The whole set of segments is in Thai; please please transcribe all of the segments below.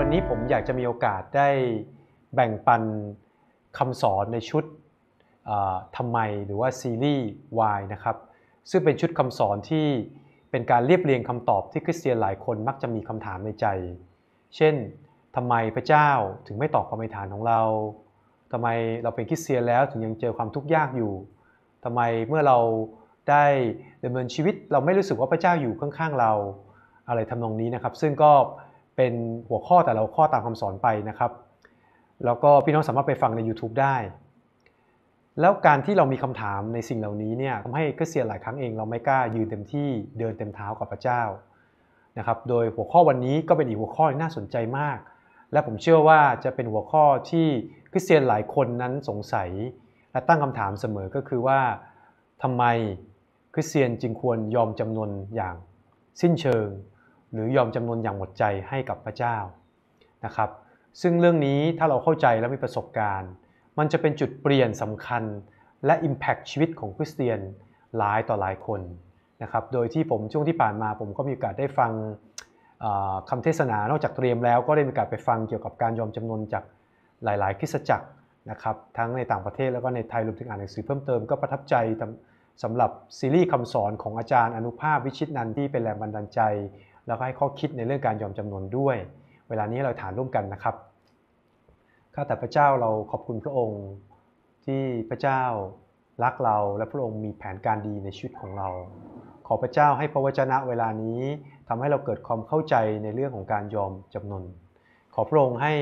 วันนี้ผมอยากจะมีโอกาสได้แบ่งปันคำสอนในชุดทำไมหรือว่าซีรีส์ Why นะครับซึ่งเป็นชุดคำสอนที่เป็นการเรียบเรียงคำตอบที่คริสเตียนหลายคนมักจะมีคำถามในใจเช่นทำไมพระเจ้าถึงไม่ตอบความอธิษฐานของเราทำไมเราเป็นคริสเตียนแล้วถึงยังเจอความทุกข์ยากอยู่ทำไมเมื่อเราได้ดำเนินชีวิตเราไม่รู้สึกว่าพระเจ้าอยู่ข้างๆเราอะไรทำนองนี้นะครับซึ่งก็เป็นหัวข้อแต่ละข้อตามคำสอนไปนะครับแล้วก็พี่น้องสามารถไปฟังใน YouTube ได้แล้วการที่เรามีคำถามในสิ่งเหล่านี้เนี่ยทำให้คริสเตียนหลายครั้งเองเราไม่กล้ายืนเต็มที่เดินเต็มเท้ากับพระเจ้านะครับโดยหัวข้อวันนี้ก็เป็นอีกหัวข้อที่น่าสนใจมากและผมเชื่อว่าจะเป็นหัวข้อที่คริสเตียนหลายคนนั้นสงสัยและตั้งคำถามเสมอก็คือว่าทำไมคริสเตียนจึงควรยอมจำนนอย่างสิ้นเชิงหรือยอมจำนนอย่างหมดใจให้กับพระเจ้านะครับซึ่งเรื่องนี้ถ้าเราเข้าใจและมีประสบการณ์มันจะเป็นจุดเปลี่ยนสำคัญและ impact ชีวิตของคริสเตียนหลายต่อหลายคนนะครับโดยที่ผมช่วงที่ผ่านมาผมก็มีโอกาสได้ฟังคำเทศนานอกจากเตรียมแล้วก็ได้มีโอกาสไปฟังเกี่ยวกับการยอมจำนนจากหลายๆคริสตจักรนะครับทั้งในต่างประเทศแล้วก็ในไทยรวมถึงอ่านหนังสือเพิ่มเติมก็ประทับใจสำหรับซีรีส์คำสอนของอาจารย์อนุภาพวิชิตนันท์ที่เป็นแรงบันดาลใจแล้วก็ให้ข้อคิดในเรื่องการยอมจำนนด้วยเวลานี้เราฐานร่วมกันนะครับข้าแต่พระเจ้าเราขอบคุณพระองค์ที่พระเจ้ารักเราและพระองค์มีแผนการดีในชีวิตของเราขอพระเจ้าให้พระวจนะเวลานี้ทำให้เราเกิดความเข้าใจในเรื่องของการยอมจำนนขอพระองค์ให้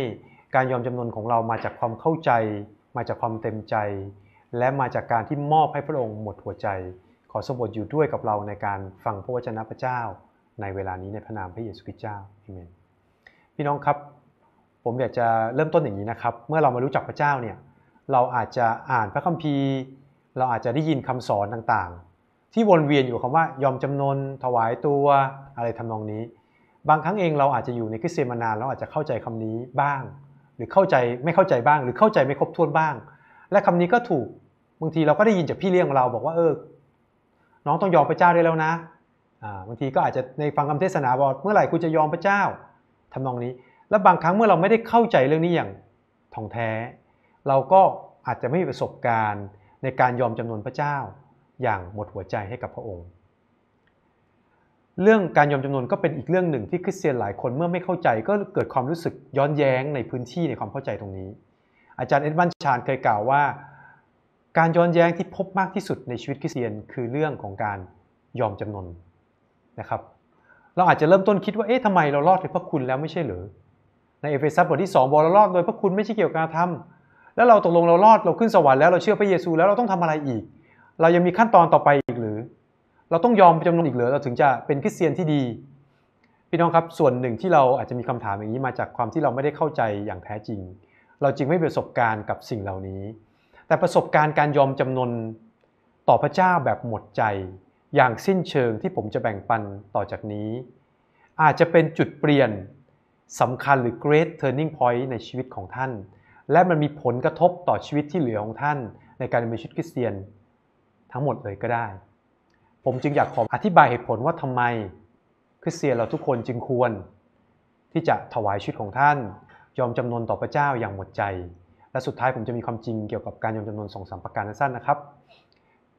การยอมจำนนของเรามาจากความเข้าใจมาจากความเต็มใจและมาจากการที่มอบให้พระองค์หมดหัวใจขอทรงโปรดอยู่ด้วยกับเราในการฟังพระวจนะพระเจ้าในเวลานี้ในพระนามพระเยซูคริสต์เจ้าอาเมนพี่น้องครับผมอยากจะเริ่มต้นอย่างนี้นะครับเมื่อเรามารู้จักพระเจ้าเนี่ยเราอาจจะอ่านพระคัมภีร์เราอาจจะได้ยินคำสอนต่างๆที่วนเวียนอยู่คำว่ายอมจำนนถวายตัวอะไรทำนองนี้บางครั้งเองเราอาจจะอยู่ในคริสเตียนมานานเราอาจจะเข้าใจคำนี้บ้างหรือเข้าใจไม่เข้าใจบ้างหรือเข้าใจไม่ครบถ้วนบ้างและคำนี้ก็ถูกบางทีเราก็ได้ยินจากพี่เลี้ยงของเราบอกว่าน้องต้องยอมพระเจ้าได้แล้วนะบางทีก็อาจจะในฟังคำเทศนาบอกเมื่อไหร่คุณจะยอมพระเจ้าทำนองนี้และบางครั้งเมื่อเราไม่ได้เข้าใจเรื่องนี้อย่างท่องแท้เราก็อาจจะไม่มีประสบการณ์ในการยอมจำนนพระเจ้าอย่างหมดหัวใจให้กับพระองค์เรื่องการยอมจำนนก็เป็นอีกเรื่องหนึ่งที่คริสเตียนหลายคนเมื่อไม่เข้าใจก็เกิดความรู้สึกย้อนแย้งในพื้นที่ในความเข้าใจตรงนี้อาจารย์เอ็ดวันชานเคยกล่าวว่าการย้อนแย้งที่พบมากที่สุดในชีวิตคริสเตียนคือเรื่องของการยอมจำนนนะครับเราอาจจะเริ่มต้นคิดว่าทำไมเรารอดโดยพระคุณแล้วไม่ใช่หรือในเอเฟซัสบทที่2บอกเรารอดโดยพระคุณไม่ใช่เกี่ยวกับการทำแล้วเราตกลงเรารอดเราขึ้นสวรรค์แล้วเราเชื่อพระเยซูแล้วเราต้องทำอะไรอีกเรายังมีขั้นตอนต่อไปอีกหรือเราต้องยอมจำนนอีกหรือเราถึงจะเป็นคริสเตียนที่ดีพี่น้องครับส่วนหนึ่งที่เราอาจจะมีคำถามอย่างนี้มาจากความที่เราไม่ได้เข้าใจอย่างแท้จริงเราจึงไม่ประสบการณ์กับสิ่งเหล่านี้แต่ประสบการณ์การยอมจำนนต่อพระเจ้าแบบหมดใจอย่างสิ้นเชิงที่ผมจะแบ่งปันต่อจากนี้อาจจะเป็นจุดเปลี่ยนสำคัญหรือ Great Turning Point ในชีวิตของท่านและมันมีผลกระทบต่อชีวิตที่เหลือของท่านในการเป็นชีวิตคริสเตียนทั้งหมดเลยก็ได้ผมจึงอยากขออธิบายเหตุผลว่าทำไมคริสเตียนเราทุกคนจึงควรที่จะถวายชีวิตของท่านยอมจำนนต่อพระเจ้าอย่างหมดใจและสุดท้ายผมจะมีความจริงเกี่ยวกับการยอมจำนน 2-3 ประการสั้นๆนะครับ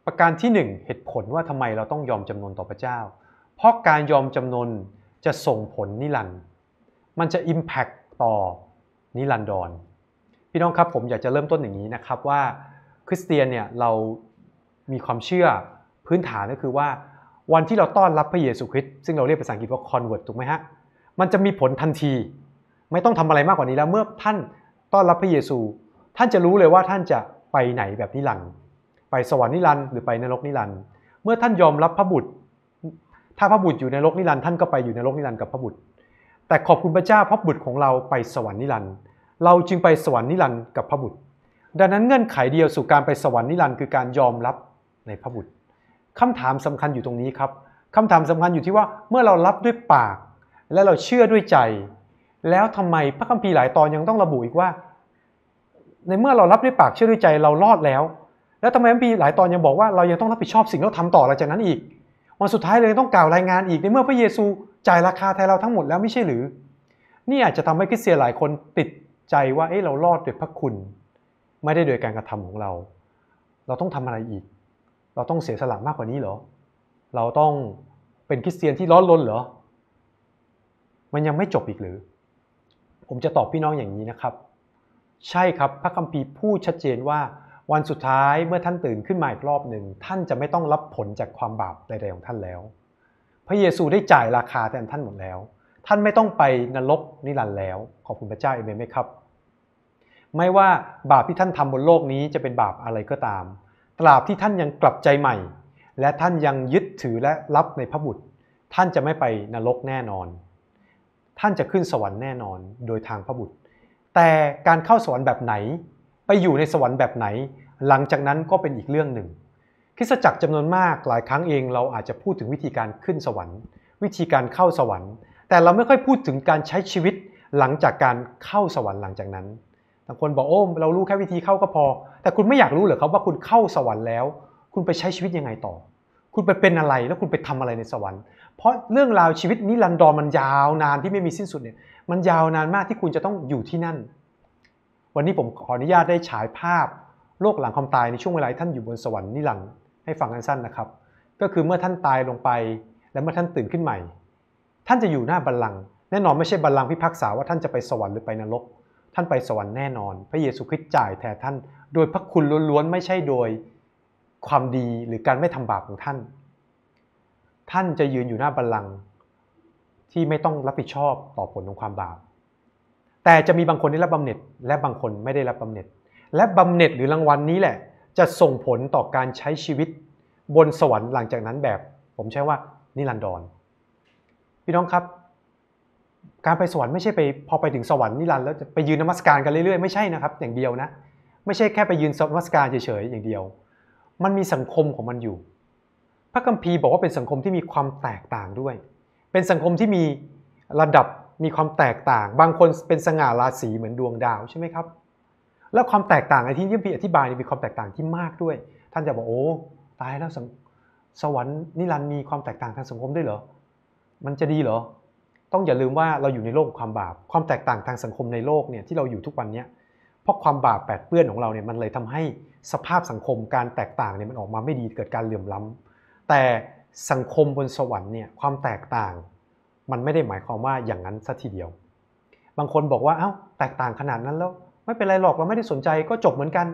ประการที่1เหตุผลว่าทำไมเราต้องยอมจำนนต่อพระเจ้าเพราะการยอมจำนนจะส่งผลนิรันดร์มันจะ impact ต่อนิรันดรพี่น้องครับผมอยากจะเริ่มต้นอย่างนี้นะครับว่าคริสเตียนเนี่ยเรามีความเชื่อพื้นฐานก็คือว่าวันที่เราต้อนรับพระเยซูคริสต์ซึ่งเราเรียกภาษาอังกฤษว่า convert ถูกไหมฮะมันจะมีผลทันทีไม่ต้องทำอะไรมากกว่านี้แล้วเมื่อท่านต้อนรับพระเยซูท่านจะรู้เลยว่าท่านจะไปไหนแบบนิรันดร์ไปสวรรค์นิรันดร์หรือไปนรกนิรันดร์เมื่อท่านยอมรับพระบุตรถ้าพระบุตรอยู่ในนรกนิรันดร์ท่านก็ไปอยู่ในนรกนิรันดร์กับพระบุตรแต่ขอบคุณพระเจ้าพระบุตรของเราไปสวรรค์นิรันดร์เราจึงไปสวรรค์นิรันดร์กับพระบุตรดังนั้นเงื่อนไขเดียวสู่การไปสวรรค์นิรันดร์คือการยอมรับในพระบุตรคำถามสำคัญอยู่ตรงนี้ครับคำถามสำคัญอยู่ที่ว่าเมื่อเรารับด้วยปากและเราเชื่อด้วยใจแล้วทำไมพระคัมภีร์หลายตอนยังต้องระบุอีกว่าในเมื่อเรารับด้วยปากเชื่อด้วยใจเรารอดแล้วแล้วทำไมพระคัมภีร์หลายตอนยังบอกว่าเรายังต้องรับผิดชอบสิ่งที่เราทำต่อหลังจากนั้นอีกวันสุดท้ายเลยต้องกล่าวรายงานอีกในเมื่อพระเยซูจ่ายราคาแทนเราทั้งหมดแล้วไม่ใช่หรือ นี่อาจจะทำให้คริสเตียนหลายคนติดใจว่าเรารอดโดยพระคุณไม่ได้โดยการกระทำของเราเราต้องทำอะไรอีกเราต้องเสียสละมากกว่านี้เหรอเราต้องเป็นคริสเตียนที่ร้อนรนเหรอมันยังไม่จบอีกหรือผมจะตอบพี่น้องอย่างนี้นะครับใช่ครับพระคัมภีร์พูดชัดเจนว่าวันสุดท้ายเมื่อท่านตื่นขึ้นมาอีกรอบหนึ่งท่านจะไม่ต้องรับผลจากความบาปใดๆของท่านแล้วพระเยซูได้จ่ายราคาแทนท่านหมดแล้วท่านไม่ต้องไปนรกนิรันดร์แล้วขอบคุณพระเจ้าเอเมนไหมครับไม่ว่าบาปที่ท่านทำบนโลกนี้จะเป็นบาปอะไรก็ตามตราบที่ท่านยังกลับใจใหม่และท่านยังยึดถือและรับในพระบุตรท่านจะไม่ไปนรกแน่นอนท่านจะขึ้นสวรรค์แน่นอนโดยทางพระบุตรแต่การเข้าสวรรค์แบบไหนไปอยู่ในสวรรค์แบบไหนหลังจากนั้นก็เป็นอีกเรื่องหนึ่งคริสตจักรจำนวนมากหลายครั้งเองเราอาจจะพูดถึงวิธีการขึ้นสวรรค์วิธีการเข้าสวรรค์แต่เราไม่ค่อยพูดถึงการใช้ชีวิตหลังจากการเข้าสวรรค์หลังจากนั้นบางคนบอกเรารู้แค่วิธีเข้าก็พอแต่คุณไม่อยากรู้เหรอครับว่าคุณเข้าสวรรค์แล้วคุณไปใช้ชีวิตยังไงต่อคุณไปเป็นอะไรแล้วคุณไปทำอะไรในสวรรค์เพราะเรื่องราวชีวิตนิรันดรมันยาวนานที่ไม่มีสิ้นสุดเนี่ยมันยาวนานมากที่คุณจะต้องอยู่ที่นั่นวันนี้ผมขออนุญาตได้ฉายภาพโลกหลังความตายในช่วงเวลาท่านอยู่บนสวรรค์นิรันดร์ให้ฟังกันสั้นนะครับก็คือเมื่อท่านตายลงไปและเมื่อท่านตื่นขึ้นใหม่ท่านจะอยู่หน้าบัลลังก์แน่นอนไม่ใช่บัลลังก์พิพากษาว่าท่านจะไปสวรรค์หรือไปนรกท่านไปสวรรค์แน่นอนพระเยซูคริสต์จ่ายแทนท่านโดยพระคุณล้วนๆไม่ใช่โดยความดีหรือการไม่ทำบาปของท่านท่านจะยืนอยู่หน้าบัลลังก์ที่ไม่ต้องรับผิดชอบต่อผลของความบาปแต่จะมีบางคนได้รับบำเหน็จและบางคนไม่ได้รับบำเหน็จและบำเหน็จหรือรางวัลนี้แหละจะส่งผลต่อการใช้ชีวิตบนสวรรค์หลังจากนั้นแบบผมใช้ว่านิรันดรพี่น้องครับการไปสวรรค์ไม่ใช่ไปพอไปถึงสวรรค์นิรันดร์แล้วจะไปยืนนมัสการกันเรื่อยๆไม่ใช่นะครับอย่างเดียวนะไม่ใช่แค่ไปยืนนมัสการเฉยๆอย่างเดียวมันมีสังคมของมันอยู่พระคัมภีร์บอกว่าเป็นสังคมที่มีความแตกต่างด้วยเป็นสังคมที่มีระดับมีความแตกต่างบางคนเป็นสง่าราศีเหมือนดวงดาวใช่ไหมครับแล้วความแตกต่างในที่ที่พี่อธิบายมีความแตกต่างที่มากด้วยท่านจะบอกตายแล้วสวรรค์นิรันดร์มีความแตกต่างทางสังคมด้วยเหรอมันจะดีเหรอต้องอย่าลืมว่าเราอยู่ในโลกความบาปความแตกต่างทางสังคมในโลกเนี่ยที่เราอยู่ทุกวันนี้เพราะความบาปแปดเปื้อนของเราเนี่ยมันเลยทำให้สภาพสังคมการแตกต่างเนี่ยมันออกมาไม่ดีเกิดการเหลื่อมล้ำแต่สังคมบนสวรรค์เนี่ยความแตกต่างมันไม่ได้หมายความว่าอย่างนั้นซะทีเดียวบางคนบอกว่าแตกต่างขนาดนั้นแล้วไม่เป็นไรหรอกเราไม่ได้สนใจก็จบเหมือนกัน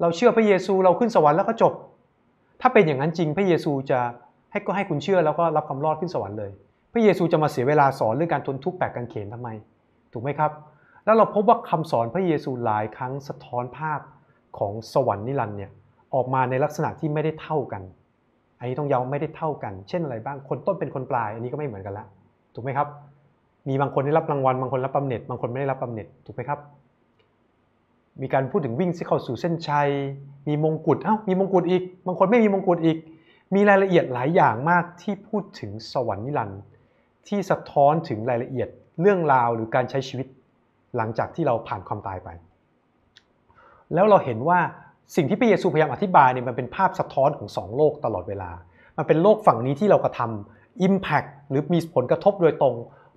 เราเชื่อพระเยซูเราขึ้นสวรรค์แล้วก็จบถ้าเป็นอย่างนั้นจริงพระเยซูจะให้คุณเชื่อแล้วก็รับความรอดขึ้นสวรรค์เลยพระเยซูจะมาเสียเวลาสอนเรื่องการทนทุกข์แบกกางเขนทำไมถูกไหมครับแล้วเราพบว่าคำสอนพระเยซูหลายครั้งสะท้อนภาพของสวรรค์นิรันดร์เนี่ยออกมาในลักษณะที่ไม่ได้เท่ากันอันนี้ต้องย้ำไม่ได้เท่ากันเช่นอะไรบ้างคนต้นเป็นคนปลายอันนี้ก็ไม่เหมือนกันละถูกไหมครับมีบางคนได้รับรางวัลบางคนรับบำเหน็จบางคนไม่ได้รับบำเหน็จถูกไหมครับมีการพูดถึงวิ่งที่เข้าสู่เส้นชัยมีมงกุฎมีมงกุฎอีกบางคนไม่มีมงกุฎอีกมีรายละเอียดหลายอย่างมากที่พูดถึงสวรรค์นิรันดร์ที่สะท้อนถึงรายละเอียดเรื่องราวหรือการใช้ชีวิตหลังจากที่เราผ่านความตายไปแล้วเราเห็นว่าสิ่งที่พระเยซูพยายามอธิบายเนี่ยมันเป็นภาพสะท้อนของสองโลกตลอดเวลามันเป็นโลกฝั่งนี้ที่เรากระทำ Impact หรือมีผลกระทบโดยตรง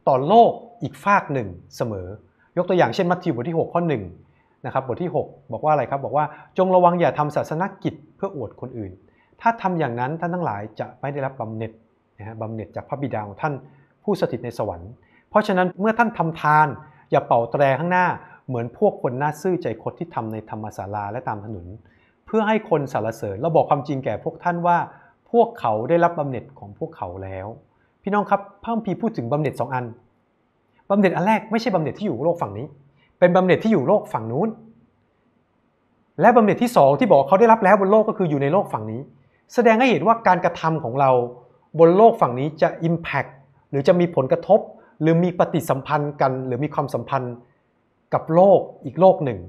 ต่อโลกอีกฝากหนึ่งเสมอยกตัวอย่างเช่นมัทธิวบทที่6ข้อ1นะครับบทที่6บอกว่าอะไรครับบอกว่าจงระวังอย่าทำศาสนกิจเพื่ออวดคนอื่นถ้าทำอย่างนั้นท่านทั้งหลายจะไม่ได้รับบำเหน็จบำเหน็จจากพระบิดาของท่านผู้สถิตในสวรรค์เพราะฉะนั้นเมื่อท่านทำทานอย่าเป่าแตรข้างหน้าเหมือนพวกคนหน้าซื่อใจคดที่ทำในธรรมศาลาและตามถนนเพื่อให้คนสรรเสริญเราบอกความจริงแก่พวกท่านว่าพวกเขาได้รับบำเหน็จของพวกเขาแล้วพี่น้องครับพระคัมภีร์พูดถึงบำเหน็จ2อันบำเหน็จอันแรกไม่ใช่บำเหน็จที่อยู่โลกฝั่งนี้เป็นบำเหน็จที่อยู่โลกฝั่งนู้นและบำเหน็จที่2ที่บอกเขาได้รับแล้วบนโลกก็คืออยู่ในโลกฝั่งนี้แสดงให้เห็นว่าการกระทำของเราบนโลกฝั่งนี้จะ Impactหรือจะมีผลกระทบหรือมีปฏิสัมพันธ์กันหรือมีความสัมพันธ์กับโลกอีกโลกหนึ่ง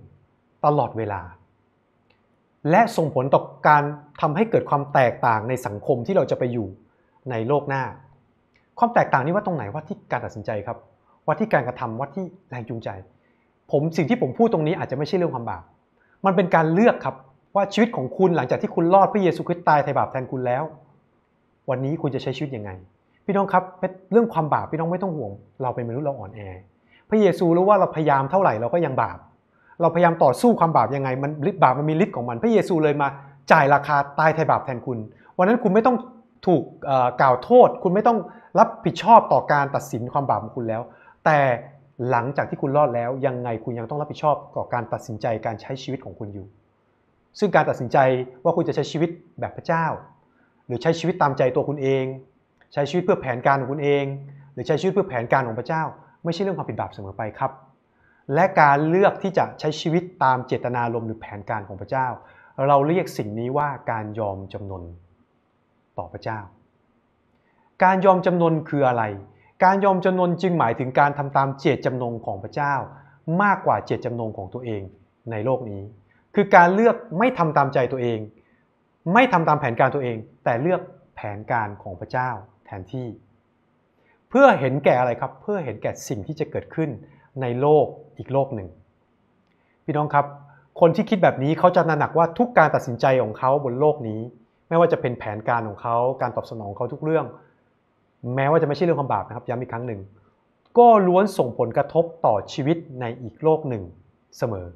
ตลอดเวลาและส่งผลต่อการทำให้เกิดความแตกต่างในสังคมที่เราจะไปอยู่ในโลกหน้าความแตกต่างนี้ว่าตรงไหนว่าที่การตัดสินใจครับว่าที่การกระทำว่าที่แรงจูงใจสิ่งที่ผมพูดตรงนี้อาจจะไม่ใช่เรื่องความบาปมันเป็นการเลือกครับว่าชีวิตของคุณหลังจากที่คุณรอดพระเยซูคริสต์ตายไถ่บาปแทนคุณแล้ววันนี้คุณจะใช้ชีวิตยังไงพี่น้องครับเรื่องความบาปพี่น้องไม่ต้องห่วงเราเป็นมนุษย์เราอ่อนแอ พระเยซูรู้ว่าเราพยายามเท่าไหร่เราก็ยังบาปเราพยายามต่อสู้ความบาปยังไงมันฤทธิ์บาปมันมีฤทธิ์ของมันพระเยซูเลยมาจ่ายราคาตายไถ่บาปแทนคุณวันนั้นคุณไม่ต้องถูกกล่าวโทษคุณไม่ต้องรับผิดชอบต่อการตัดสินความบาปของคุณแล้วแต่หลังจากที่คุณรอดแล้วยังไงคุณยังต้องรับผิดชอบต่อการตัดสินใจการใช้ชีวิตของคุณอยู่ซึ่งการตัดสินใจว่าคุณจะใช้ชีวิตแบบพระเจ้าหรือใช้ชีวิตตามใจตัวคุณเองใช้ชีวิตเพื่อแผนการของคุณเองหรือใช้ชีวิตเพื่อแผนการของพระเจ้าไม่ใช่เรื่องความผิดบาปเสมอไปครับและการเลือกที่จะใช้ชีวิตตามเจตนารมณ์หรือแผนการของพระเจ้าเราเรียกสิ่งนี้ว่าการยอมจำนนต่อพระเจ้าการยอมจำนนคืออะไรการยอมจำนนจึงหมายถึงการทำตามเจตจำนงของพระเจ้ามากกว่าเจตจำนงของตัวเองในโลกนี้คือการเลือกไม่ทำตามใจตัวเองไม่ทำตามแผนการตัวเองแต่เลือกแผนการของพระเจ้าแทนที่เพื่อเห็นแก่อะไรครับเพื่อเห็นแก่สิ่งที่จะเกิดขึ้นในโลกอีกโลกหนึ่งพี่น้องครับคนที่คิดแบบนี้เขาจะตระหนักว่าทุกการตัดสินใจของเขาบนโลกนี้ไม่ว่าจะเป็นแผนการของเขาการตอบสนองเขาทุกเรื่องแม้ว่าจะไม่ใช่เรื่องความบาปนะครับย้ำอีกครั้งหนึ่งก็ล้วนส่งผลกระทบต่อชีวิตในอีกโลกหนึ่งเสมอ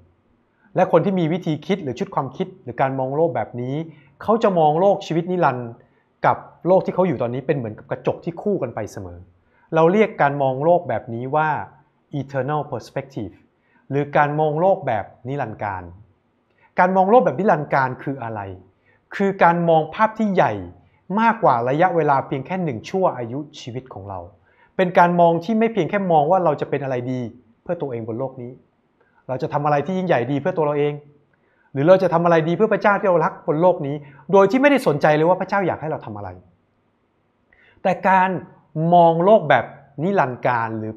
และคนที่มีวิธีคิดหรือชุดความคิดหรือการมองโลกแบบนี้เขาจะมองโลกชีวิตนิรันดร์กับโลกที่เขาอยู่ตอนนี้เป็นเหมือนกับกระจกที่คู่กันไปเสมอเราเรียกการมองโลกแบบนี้ว่า eternal perspective หรือการมองโลกแบบนิรันดร์การการมองโลกแบบนิรันดร์การคืออะไรคือการมองภาพที่ใหญ่มากกว่าระยะเวลาเพียงแค่หนึ่งชั่วอายุชีวิตของเราเป็นการมองที่ไม่เพียงแค่มองว่าเราจะเป็นอะไรดีเพื่อตัวเองบนโลกนี้เราจะทำอะไรที่ยิ่งใหญ่ดีเพื่อตัวเราเองหรือเราจะทำอะไรดีเพื่อพระเจ้าที่เรารักบนโลกนี้โดยที่ไม่ได้สนใจเลยว่าพระเจ้าอยากให้เราทำอะไรแต่การมองโลกแบบนิรันดร์การหรือ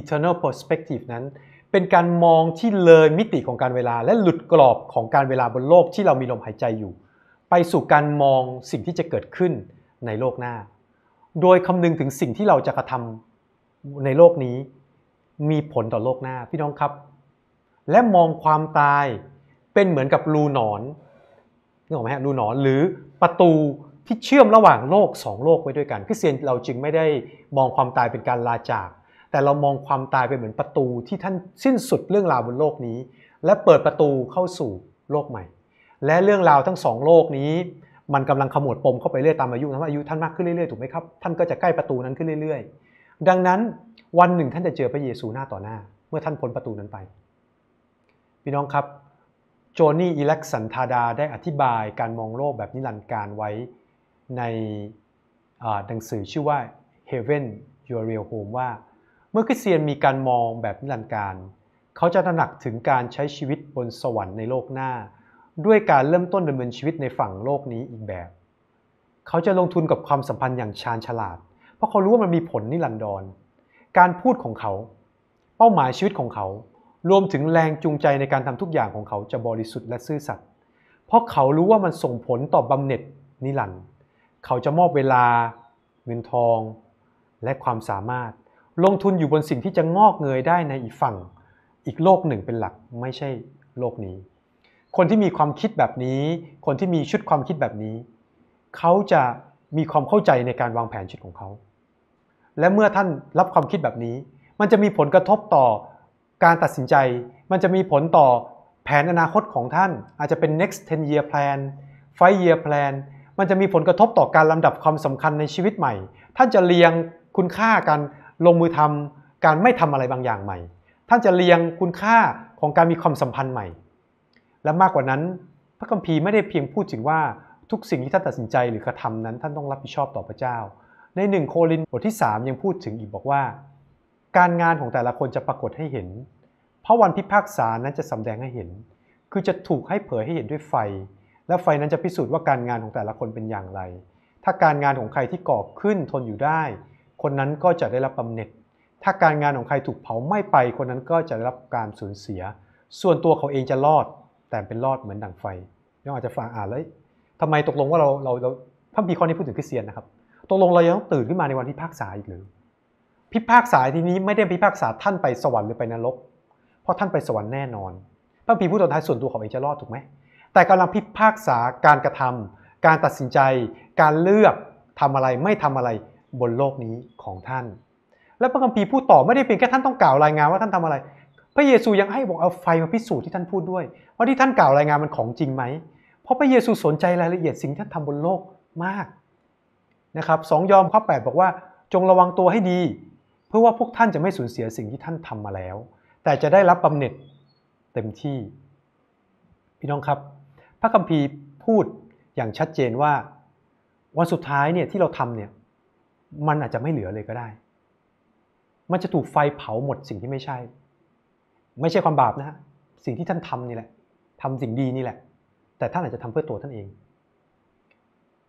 eternal perspective นั้นเป็นการมองที่เลยมิติของการเวลาและหลุดกรอบของการเวลาบนโลกที่เรามีลมหายใจอยู่ไปสู่การมองสิ่งที่จะเกิดขึ้นในโลกหน้าโดยคำนึงถึงสิ่งที่เราจะกระทำในโลกนี้มีผลต่อโลกหน้าพี่น้องครับและมองความตายเป็นเหมือนกับรูหนอนนึกออกไหมฮะรูหนอนหรือประตูที่เชื่อมระหว่างโลกสองโลกไว้ด้วยกันคริสเตียนเราจึงไม่ได้มองความตายเป็นการลาจากแต่เรามองความตายเป็นเหมือนประตูที่ท่านสิ้นสุดเรื่องราวบนโลกนี้และเปิดประตูเข้าสู่โลกใหม่และเรื่องราวทั้งสองโลกนี้มันกำลังขมวดปมเข้าไปเรื่อยตามอายุทำให้อายุท่านมากขึ้นเรื่อยๆถูกไหมครับท่านก็จะใกล้ประตูนั้นขึ้นเรื่อยๆดังนั้นวันหนึ่งท่านจะเจอพระเยซูหน้าต่อหน้าเมื่อท่านพ้นประตูนั้นไปพี่น้องครับโจนี่อิเล็กสันทาดาได้อธิบายการมองโลกแบบนิรันดร์การไว้ในหนังสือชื่อว่า Heaven Your Real Home ว่าเมื่อคริสเตียนมีการมองแบบนิรันดร์การเขาจะตระหนักถึงการใช้ชีวิตบนสวรรค์ในโลกหน้าด้วยการเริ่มต้นดำเนินชีวิตในฝั่งโลกนี้อีกแบบเขาจะลงทุนกับความสัมพันธ์อย่างชาญฉลาดเพราะเขารู้ว่ามันมีผลนิรันดรการพูดของเขาเป้าหมายชีวิตของเขารวมถึงแรงจูงใจในการทำทุกอย่างของเขาจะบริสุทธิ์และซื่อสัตย์เพราะเขารู้ว่ามันส่งผลต่อบำเหน็จนิรันดร์เขาจะมอบเวลาเงินทองและความสามารถลงทุนอยู่บนสิ่งที่จะงอกเงยได้ในอีกฝั่งอีกโลกหนึ่งเป็นหลักไม่ใช่โลกนี้คนที่มีความคิดแบบนี้คนที่มีชุดความคิดแบบนี้เขาจะมีความเข้าใจในการวางแผนชีวิตของเขาและเมื่อท่านรับความคิดแบบนี้มันจะมีผลกระทบต่อการตัดสินใจมันจะมีผลต่อแผนอนาคตของท่านอาจจะเป็น next 10 year plan 5 year plan มันจะมีผลกระทบต่อการลำดับความสำคัญในชีวิตใหม่ท่านจะเรียงคุณค่าการลงมือทำการไม่ทำอะไรบางอย่างใหม่ท่านจะเรียงคุณค่าของการมีความสัมพันธ์ใหม่และมากกว่านั้นพระคัมภีร์ไม่ได้เพียงพูดถึงว่าทุกสิ่งที่ท่านตัดสินใจหรือกระทำนั้นท่านต้องรับผิดชอบต่อพระเจ้าใน1โครินธ์บทที่3ยังพูดถึงอีกบอกว่าการงานของแต่ละคนจะปรากฏให้เห็นเพราะวันพิพากษานั้นจะสำแดงให้เห็นคือจะถูกให้เผยให้เห็นด้วยไฟและไฟนั้นจะพิสูจน์ว่าการงานของแต่ละคนเป็นอย่างไรถ้าการงานของใครที่ก่อขึ้นทนอยู่ได้คนนั้นก็จะได้รับบำเหน็จถ้าการงานของใครถูกเผาไหม้ไปคนนั้นก็จะได้รับการสูญเสียส่วนตัวเขาเองจะรอดแต่เป็นรอดเหมือนดั่งไฟเราอาจจะฟังอ่านแล้วทำไมตกลงว่าเราพระคัมภีร์ข้อนี้พูดถึงคริสเตียนนะครับตกลงเรายังต้องตื่นขึ้นมาในวันพิพากษาอีกหรือพิพากษาที่นี้ไม่ได้พิพากษาท่านไปสวรรค์หรือไปนรกเพราะท่านไปสวรรค์แน่นอนพระคัมภีร์พูดตอนท้ายส่วนตัวของเองจะรอดถูกไหมแต่กำลังพิพากษาการกระทำการตัดสินใจการเลือกทำอะไรไม่ทำอะไรบนโลกนี้ของท่าน และพระคัมภีร์พูดต่อไม่ได้เพียงแค่ท่านต้องกล่าวรายงานว่าท่านทำอะไรพระเยซูยังให้บอกเอาไฟมาพิสูจน์ที่ท่านพูดด้วยว่าที่ท่านกล่าวรายงานมันของจริงไหมเพราะพระเยซูสนใจรายละเอียดสิ่งที่ท่านทำบนโลกมากนะครับ2 ยอห์น ข้อ 8บอกว่าจงระวังตัวให้ดีเพื่อว่าพวกท่านจะไม่สูญเสียสิ่งที่ท่านทำมาแล้วแต่จะได้รับบำเหน็จเต็มที่พี่น้องครับพระคัมภีร์พูดอย่างชัดเจนว่าวันสุดท้ายเนี่ยที่เราทำเนี่ยมันอาจจะไม่เหลือเลยก็ได้มันจะถูกไฟเผาหมดสิ่งที่ไม่ใช่ความบาปนะฮะสิ่งที่ท่านทำนี่แหละทำสิ่งดีนี่แหละแต่ท่านอาจจะทำเพื่อตัวท่านเอง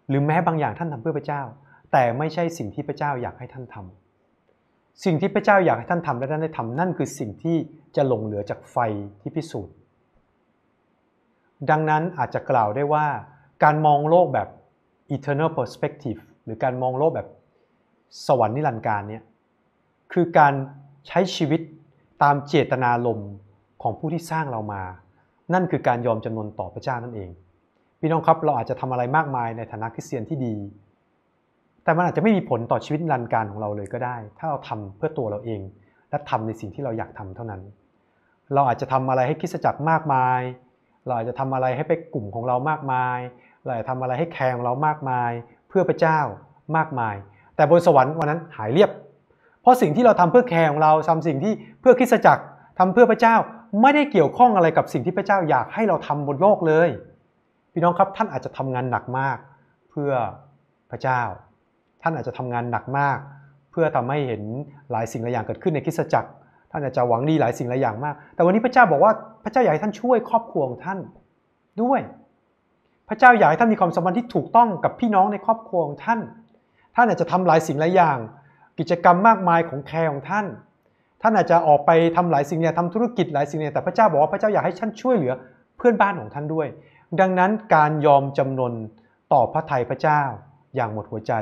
หรือแม้บางอย่างท่านทำเพื่อพระเจ้าแต่ไม่ใช่สิ่งที่พระเจ้าอยากให้ท่านทำสิ่งที่พระเจ้าอยากให้ท่านทำและท่านได้ทำนั่นคือสิ่งที่จะหลงเหลือจากไฟที่พิสูจน์ดังนั้นอาจจะกล่าวได้ว่าการมองโลกแบบ eternal perspective หรือการมองโลกแบบสวรรค์นิรันดร์การเนี่ยคือการใช้ชีวิตตามเจตนารมณ์ของผู้ที่สร้างเรามานั่นคือการยอมจำนนต่อพระเจ้านั่นเองพี่น้องครับเราอาจจะทำอะไรมากมายในฐานะคริสเตียนที่ดีแต่มันอาจจะไม่มีผลต่อชีวิตนิรันดร์การของเราเลยก็ได้ถ้าเราทำเพื่อตัวเราเองและทำในสิ่งที่เราอยากทำเท่านั้นเราอาจจะทำอะไรให้คริสตจักรมากมายเราอาจจะทำอะไรให้ไปกลุ่มของเรามากมายเราอาจจะทำอะไรให้แคร์เรามากมายเพื่อพระเจ้ามากมายแต่บนสวรรค์วันนั้นหายเรียบเพราะสิ่งที่เราทำเพื่อแคร์ของเราทำสิ่งที่เพื่อคริสตจักรทำเพื่อพระเจ้าไม่ได้เกี่ยวข้องอะไรกับสิ่งที่พระเจ้าอยากให้เราทำบนโลกเลยพี่น้องครับท่านอาจจะทำงานหนักมากเพื่อพระเจ้าท่านอาจจะทำงานหนักมากเพื่อทำให้เห็นหลายสิ่งหลายอย่างเกิดขึ้นในคริสตจักรท่านอาจจะหวังดีหลายสิ่งหลายอย่างมากแต่วันนี้พระเจ้าบอกว่าพระเจ้าอยากให้ท่านช่วยครอบครัวของท่านด้วยพระเจ้าอยากให้ท่านมีความสัมพันธ์ที่ถูกต้องกับพี่น้องในครอบครัวของท่านท่านอาจจะทำหลายสิ่งหลายอย่างกิจกรรมมากมายของแคร์ของท่านท่านอาจจะออกไปทำหลายสิ่งเนี่ยทำธุรกิจหลายสิ่งเนี่ยแต่พระเจ้าบอกว่าพระเจ้าอยากให้ท่านช่วยเหลือเพื่อนบ้านของท่านด้วยดังนั้นการยอมจำนนต่อพระทัยพระเจ้าอย่างหมดหัวใจ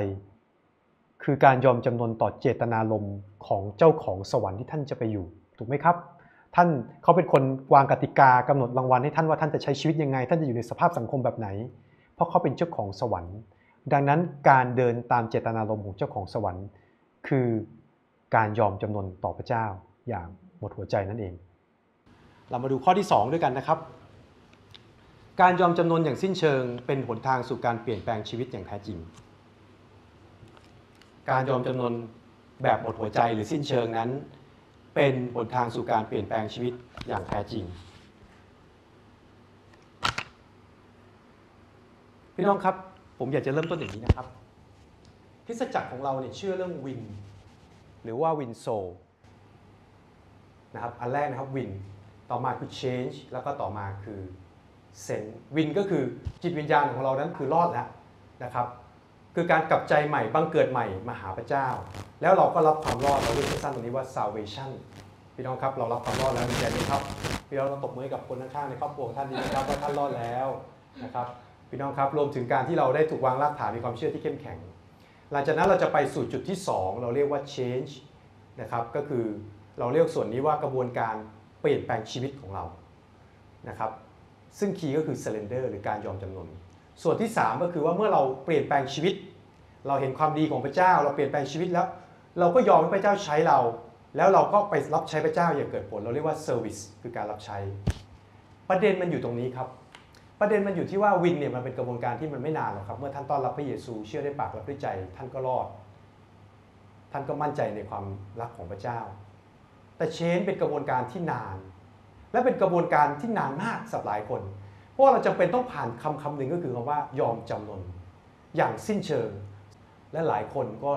คือการยอมจำนนต่อเจตนารมณ์ของเจ้าของสวรรค์ที่ท่านจะไปอยู่ถูกไหมครับท่านเขาเป็นคนวางกติกากำหนดรางวัลให้ท่านว่าท่านจะใช้ชีวิตยังไงท่านจะอยู่ในสภาพสังคมแบบไหนเพราะเขาเป็นเจ้าของสวรรค์ดังนั้นการเดินตามเจตนารมณ์ของเจ้าของสวรรค์คือการยอมจำนนต่อพระเจ้าอย่างหมดหัวใจนั่นเองเรามาดูข้อที่2ด้วยกันนะครับการยอมจำนนอย่างสิ้นเชิงเป็นหนทางสู่การเปลี่ยนแปลงชีวิตอย่างแท้จริงการยอมจำนนแบบหมดหัวใจหรือสิ้นเชิงนั้นเป็นหนทางสู่การเปลี่ยนแปลงชีวิตอย่างแท้จริงพี่น้องครับผมอยากจะเริ่มต้นอย่างนี้นะครับคริสตจักรของเราเนี่ยเชื่อเรื่องวินหรือว่าวินโซลนะครับอันแรกนะครับวินต่อมาคือ change แล้วก็ต่อมาคือ sense วินก็คือจิตวิญญาณของเรานั้นคือรอดแล้วนะครับคือการกลับใจใหม่บังเกิดใหม่มาหาพระเจ้าแล้วเราก็รับความรอดเราเรียกสั้นๆตรงนี้ว่า salvation พี่น้องครับเรารับความรอดแล้วดีใจไหมครับพี่น้องเราตบมือกับคนข้างๆในครอบครัวท่านดีไหมครับว่าท่านรอดแล้วนะครับพี่น้องครับรวมถึงการที่เราได้ถูกวางรากฐานมีความเชื่อที่เข้มแข็งหลังจากนั้นเราจะไปสู่จุดที่2เราเรียกว่า change นะครับก็คือเราเรียกส่วนนี้ว่ากระบวนการเปลี่ยนแปลงชีวิตของเรานะครับซึ่งคีย์ก็คือ surrender หรือการยอมจำนนส่วนที่3ก็คือว่าเมื่อเราเปลี่ยนแปลงชีวิตเราเห็นความดีของพระเจ้าเราเปลี่ยนแปลงชีวิตแล้วเราก็ยอมให้พระเจ้าใช้เราแล้วเราก็ไปรับใช้พระเจ้าอย่างเกิดผลเราเรียกว่า service คือการรับใช้ประเด็นมันอยู่ตรงนี้ครับประเด็นมันอยู่ที่ว่าวินเนี่ยมันเป็นกระบวนการที่มันไม่นานหรอกครับเมื่อท่านต้อนรับพระเยซูเชื่อด้วยปากรับด้วยใจท่านก็รอดท่านก็มั่นใจในความรักของพระเจ้าแต่เชนเป็นกระบวนการที่นานและเป็นกระบวนการที่นานมากสำหรับหลายคนเพราะเราจำเป็นต้องผ่านคำหนึ่งก็คือคำว่ายอมจำนนอย่างสิ้นเชิงและหลายคนก็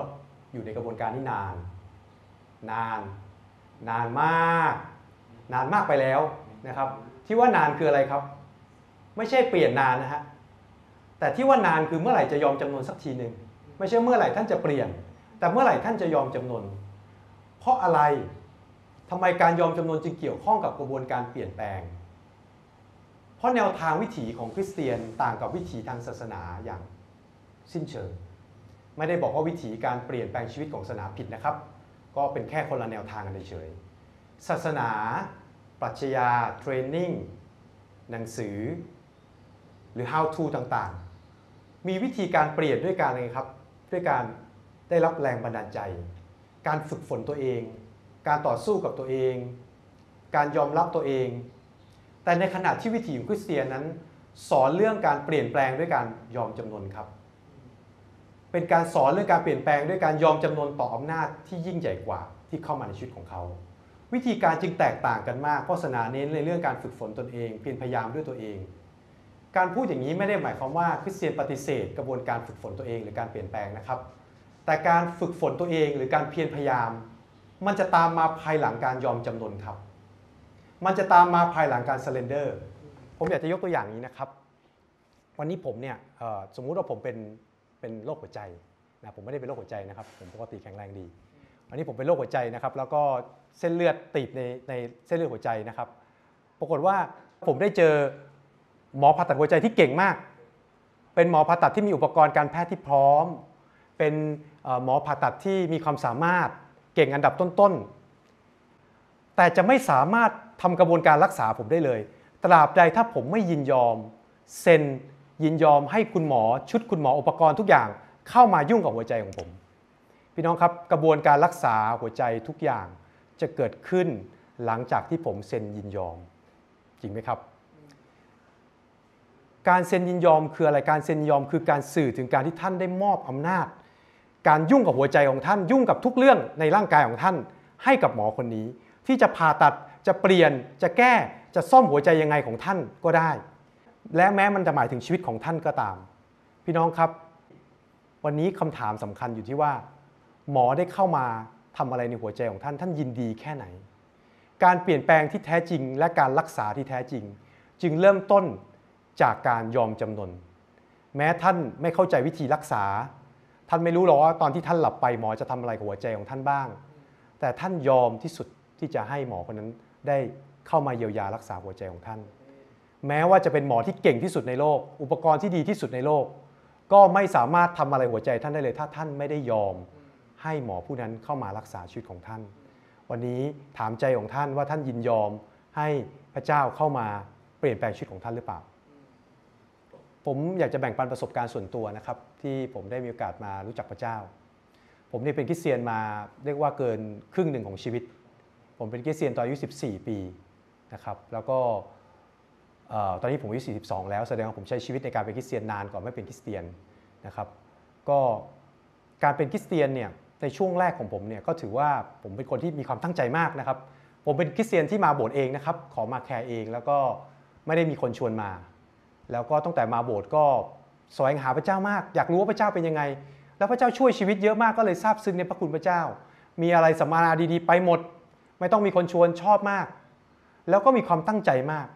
อยู่ในกระบวนการที่นานมากไปแล้วนะครับที่ว่านานคืออะไรครับไม่ใช่เปลี่ยนนานนะฮะแต่ที่ว่านานคือเมื่อไหร่จะยอมจำนนสักทีหนึ่งไม่ใช่เมื่อไหร่ท่านจะเปลี่ยนแต่เมื่อไหร่ท่านจะยอมจำนนเพราะอะไรทำไมการยอมจำนนจึงเกี่ยวข้องกับกระบวนการเปลี่ยนแปลงเพราะแนวทางวิถีของคริสเตียนต่างกับวิถีทางศาสนาอย่างสิ้นเชิงไม่ได้บอกว่าวิถีการเปลี่ยนแปลงชีวิตของศาสนาผิดนะครับก็เป็นแค่คนละแนวทางกันเฉยศาสนาปรัชญาเทรนนิ่งหนังสือหรือ how to ต่างๆมีวิธีการเปลี่ยนด้วยการอะไรครับด้วยการได้รับแรงบันดาลใจ การฝึกฝนตัวเองการต่อสู้กับตัวเองการยอมรับตัวเองแต่ในขณะที่วิถีของคริสเตียนนั้นสอนเรื่องการเปลี่ยนแปลงด้วยการยอมจำนนครับเป็นการสอนเรื่องการเปลี่ยนแปลงด้วยการยอมจำนนต่ออำนาจที่ยิ่งใหญ่กว่าที่เข้ามาในชีวิตของเขาวิธีการจึงแตกต่างกันมากเพราะศาสนาเน้นในเรื่องการฝึกฝนตนเองเพียรพยายามด้วยตัวเองการพูดอย่างนี้ไม่ได้หมายความว่าคริสเตียนปฏิเสธกระบวนการฝึกฝนตัวเองหรือการเปลี่ยนแปลงนะครับแต่การฝึกฝนตัวเองหรือการเพียรพยายามมันจะตามมาภายหลังการยอมจำนนครับมันจะตามมาภายหลังการ surrender ผมอยากจะยกตัวอย่างนี้นะครับวันนี้ผมเนี่ยสมมุติว่าผมเป็นโรคหัวใจนะผมไม่ได้เป็นโรคหัวใจนะครับผมปกติแข็งแรงดีวันนี้ผมเป็นโรคหัวใจนะครับแล้วก็เส้นเลือดตีบในเส้นเลือดหัวใจนะครับปรากฏว่าผมได้เจอหมอผ่าตัดหัวใจที่เก่งมากเป็นหมอผ่าตัดที่มีอุปกรณ์การแพทย์ที่พร้อมเป็นหมอผ่าตัดที่มีความสามารถเก่งอันดับต้นๆแต่จะไม่สามารถทำกระบวนการรักษาผมได้เลยตราบใดถ้าผมไม่ยินยอมเซ็นยินยอมให้คุณหมอชุดคุณหมออุปกรณ์ทุกอย่างเข้ามายุ่งกับหัวใจของผมพี่น้องครับกระบวนการรักษาหัวใจทุกอย่างจะเกิดขึ้นหลังจากที่ผมเซ็นยินยอมจริงไหมครับการเซ็นยินยอมคืออะไรการเซ็นยินยอมคือการสื่อถึงการที่ท่านได้มอบอำนาจการยุ่งกับหัวใจของท่านยุ่งกับทุกเรื่องในร่างกายของท่านให้กับหมอคนนี้ที่จะผ่าตัดจะเปลี่ยนจะแก้จะซ่อมหัวใจยังไงของท่านก็ได้และแม้มันจะหมายถึงชีวิตของท่านก็ตามพี่น้องครับวันนี้คำถามสำคัญอยู่ที่ว่าหมอได้เข้ามาทำอะไรในหัวใจของท่านท่านยินดีแค่ไหนการเปลี่ยนแปลงที่แท้จริงและการรักษาที่แท้จริงจึงเริ่มต้นจากการยอมจำนนแม้ท่านไม่เข้าใจวิธีรักษาท่านไม่รู้หรอกว่าตอนที่ท่านหลับไปหมอจะทำอะไรกับหัวใจของท่านบ้างแต่ท่านยอมที่สุดที่จะให้หมอคนนั้นได้เข้ามาเยียวยารักษาหัวใจของท่านแม้ว่าจะเป็นหมอที่เก่งที่สุดในโลกอุปกรณ์ที่ดีที่สุดในโลกก็ไม่สามารถทำอะไรหัวใจท่านได้เลยถ้าท่านไม่ได้ยอมให้หมอผู้นั้นเข้ามารักษาชีวิตของท่านวันนี้ถามใจของท่านว่าท่านยินยอมให้พระเจ้าเข้ามาเปลี่ยนแปลงชีวิตของท่านหรือเปล่าผมอยากจะแบ่งปันประสบการณ์ส่วนตัวนะครับที่ผมได้มีโอกาสมารู้จักพระเจ้าผมเนี่ยเป็นคริสเตียนมาเรียกว่าเกินครึ่งหนึ่งของชีวิตผมเป็นคริสเตียนตอนอายุ14ปีนะครับแล้วก็ตอนนี้ผมอายุ42แล้วแสดงว่าผมใช้ชีวิตในการเป็นคริสเตียนนานกว่าไม่เป็นคริสเตียนนะครับก็การเป็นคริสเตียนเนี่ยในช่วงแรกของผมเนี่ยก็ถือว่าผมเป็นคนที่มีความตั้งใจมากนะครับผมเป็นคริสเตียนที่มาโบสถ์เองนะครับขอมาแคร์เองแล้วก็ไม่ได้มีคนชวนมาแล้วก็ตั้งแต่มาโบสถ์ก็แสวงหาพระเจ้ามากอยากรู้ว่าพระเจ้าเป็นยังไงแล้วพระเจ้าช่วยชีวิตเยอะมากก็เลยซาบซึ้งในพระคุณพระเจ้ามีอะไรสัมมนาดีๆไปหมดไม่ต้องมีคนชวนชอบมากแล้วก็มีความตั้งใจมาก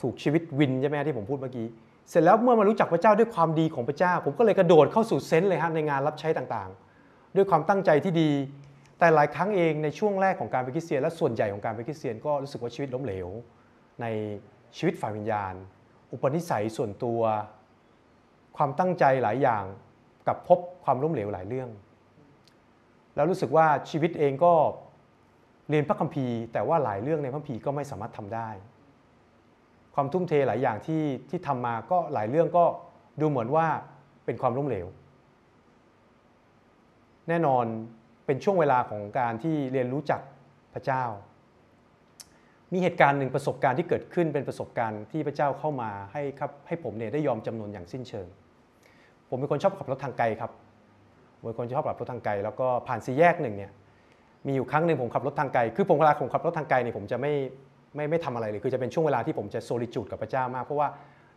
ถูกชีวิตวินใช่ไหมที่ผมพูดเมื่อกี้เสร็จแล้วเมื่อมารู้จักพระเจ้าด้วยความดีของพระเจ้าผมก็เลยกระโดดเข้าสู่เซนต์เลยฮะในงานรับใช้ต่างๆด้วยความตั้งใจที่ดีแต่หลายครั้งเองในช่วงแรกของการเป็นคริสเตียนและส่วนใหญ่ของการเป็นคริสเตียนก็รู้สึกว่าชีวิตล้มเหลวในชีวิตฝ่ายวิญญาณอุปนิสัยส่วนตัวความตั้งใจหลายอย่างกับพบความล้มเหลวหลายเรื่องแล้วรู้สึกว่าชีวิตเองก็เรียนพระคัมภีร์แต่ว่าหลายเรื่องในพระคัมภีร์ก็ไม่สามารถทำได้ความทุ่มเทหลายอย่างที่ทำมาก็หลายเรื่องก็ดูเหมือนว่าเป็นความล้มเหลวแน่นอนเป็นช่วงเวลาของการที่เรียนรู้จักพระเจ้ามีเหตุการณ์หนึ่งประสบการณ์ที่เกิดขึ้นเป็นประสบการณ์ที่พระเจ้าเข้ามาให้ผมเนี่ยได้ยอมจำนนอย่างสิ้นเชิงผมเป็นคนชอบขับรถทางไกลครับเป็นคนชอบขับรถทางไกลแล้วก็ผ่านสี่แยกหนึ่งเนี่ยมีอยู่ครั้งหนึ่งผมขับรถทางไกลคือเวลาผมขับรถทางไกลเนี่ยผมจะไม่ทำอะไรเลยคือจะเป็นช่วงเวลาที่ผมจะโซลิจูดกับพระเจ้ามากเพราะว่า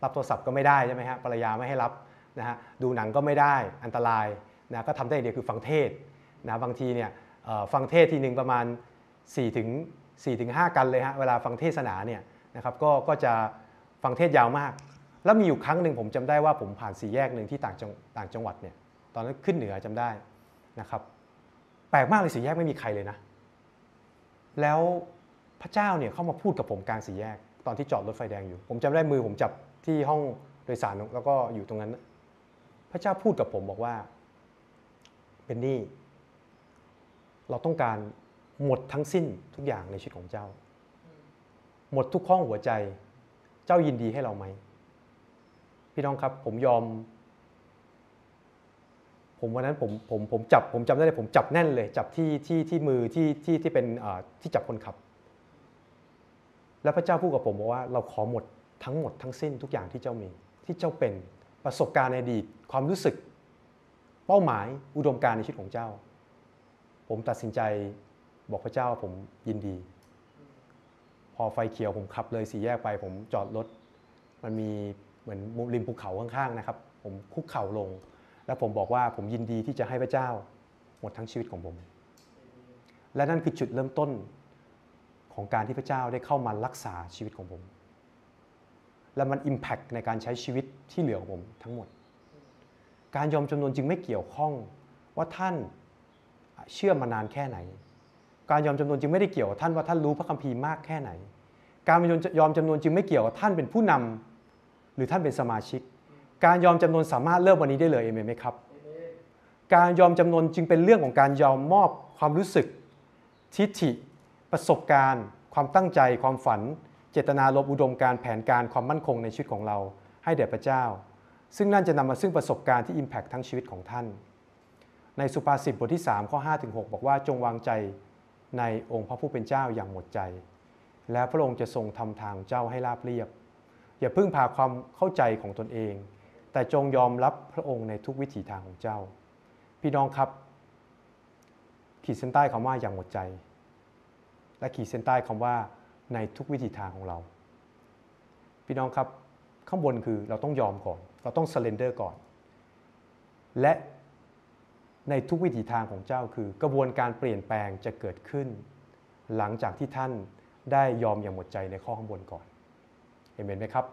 รับโทรศัพท์ก็ไม่ได้ใช่ไหมฮะภรรยาไม่ให้รับนะฮะดูหนังก็ไม่ได้อันตรายนะก็ทำได้อย่างเดียวคือฟังเทศนะบางทีเนี่ยฟังเทศทีหนึ่งประมาณ4 ถึง 5กันเลยฮะเวลาฟังเทศนาเนี่ยนะครับก็จะฟังเทศยาวมากแล้วมีอยู่ครั้งหนึ่งผมจำได้ว่าผมผ่านสี่แยกหนึ่งที่ต่างจังหวัดเนี่ยตอนนั้นขึ้นเหนือจำได้นะครับแปลกมากเลยสี่แยกไม่มีใครเลยนะแล้วพระเจ้าเนี่ยเข้ามาพูดกับผมกลางสี่แยกตอนที่จอดรถไฟแดงอยู่ผมจำได้มือผมจับที่ห้องโดยสารแล้วก็อยู่ตรงนั้นพระเจ้าพูดกับผมบอกว่าเบนนี่เราต้องการหมดทั้งสิ้นทุกอย่างในชีวิตของเจ้าหมดทุกข้อหัวใจเจ้ายินดีให้เราไหมพี่น้องครับผมยอม ผมวันนั้นผมจำได้เลยผมจับแน่นเลยจับที่มือที่เป็นที่จับคนขับแล้วพระเจ้าพูดกับผมบอกว่าเราขอหมดทั้งหมดทั้งสิ้นทุกอย่างที่เจ้ามีที่เจ้าเป็นประสบการณ์ในอดีตความรู้สึกเป้าหมายอุดมการณ์ในชีวิตของเจ้าผมตัดสินใจบอกพระเจ้าผมยินดีพอไฟเขียวผมขับเลยสี่แยกไปผมจอดรถมันมีเหมือนริมภูเขาข้างๆนะครับผมคุกเข่าลงแล้วผมบอกว่าผมยินดีที่จะให้พระเจ้าหมดทั้งชีวิตของผมและนั่นคือจุดเริ่มต้นของการที่พระเจ้าได้เข้ามารักษาชีวิตของผมและมัน impact ในการใช้ชีวิตที่เหลือของผมทั้งหมดการยอมจำนนจึงไม่เกี่ยวข้องว่าท่านเชื่อมานานแค่ไหนการยอมจำนนจึงไม่ได้เกี่ยวกับท่านว่าท่านรู้พระคัมภีร์มากแค่ไหนการยอมจำนนจึงไม่เกี่ยวกับท่านเป็นผู้นำหรือท่านเป็นสมาชิกการยอมจำนนสามารถเริ่มวันนี้ได้เลยเอเมนไหมครับการยอมจำนนจึงเป็นเรื่องของการยอมมอบความรู้สึกทิฐิประสบการณ์ความตั้งใจความฝันเจตนาลบอุดมการแผนการความมั่นคงในชีวิตของเราให้แด่พระเจ้าซึ่งนั่นจะนำมาซึ่งประสบการณ์ที่ impact ทั้งชีวิตของท่านในสุภาษิตบทที่3ข้อ 5-6 บอกว่าจงวางใจในองค์พระผู้เป็นเจ้าอย่างหมดใจและพระองค์จะทรงทำทางเจ้าให้ราบเรียบอย่าพึ่งพาความเข้าใจของตนเองแต่จงยอมรับพระองค์ในทุกวิถีทางของเจ้าพี่น้องครับขีดเส้นใต้คำว่าอย่างหมดใจและขีดเส้นใต้คำว่าในทุกวิถีทางของเราพี่น้องครับข้างบนคือเราต้องยอมก่อนเราต้อง surrender ก่อนและในทุกวิถีทางของเจ้าคือกระบวนการเปลี่ยนแปลงจะเกิดขึ้นหลังจากที่ท่านได้ยอมอย่างหมดใจในข้อข้างบนก่อนเอเมนไหมครับ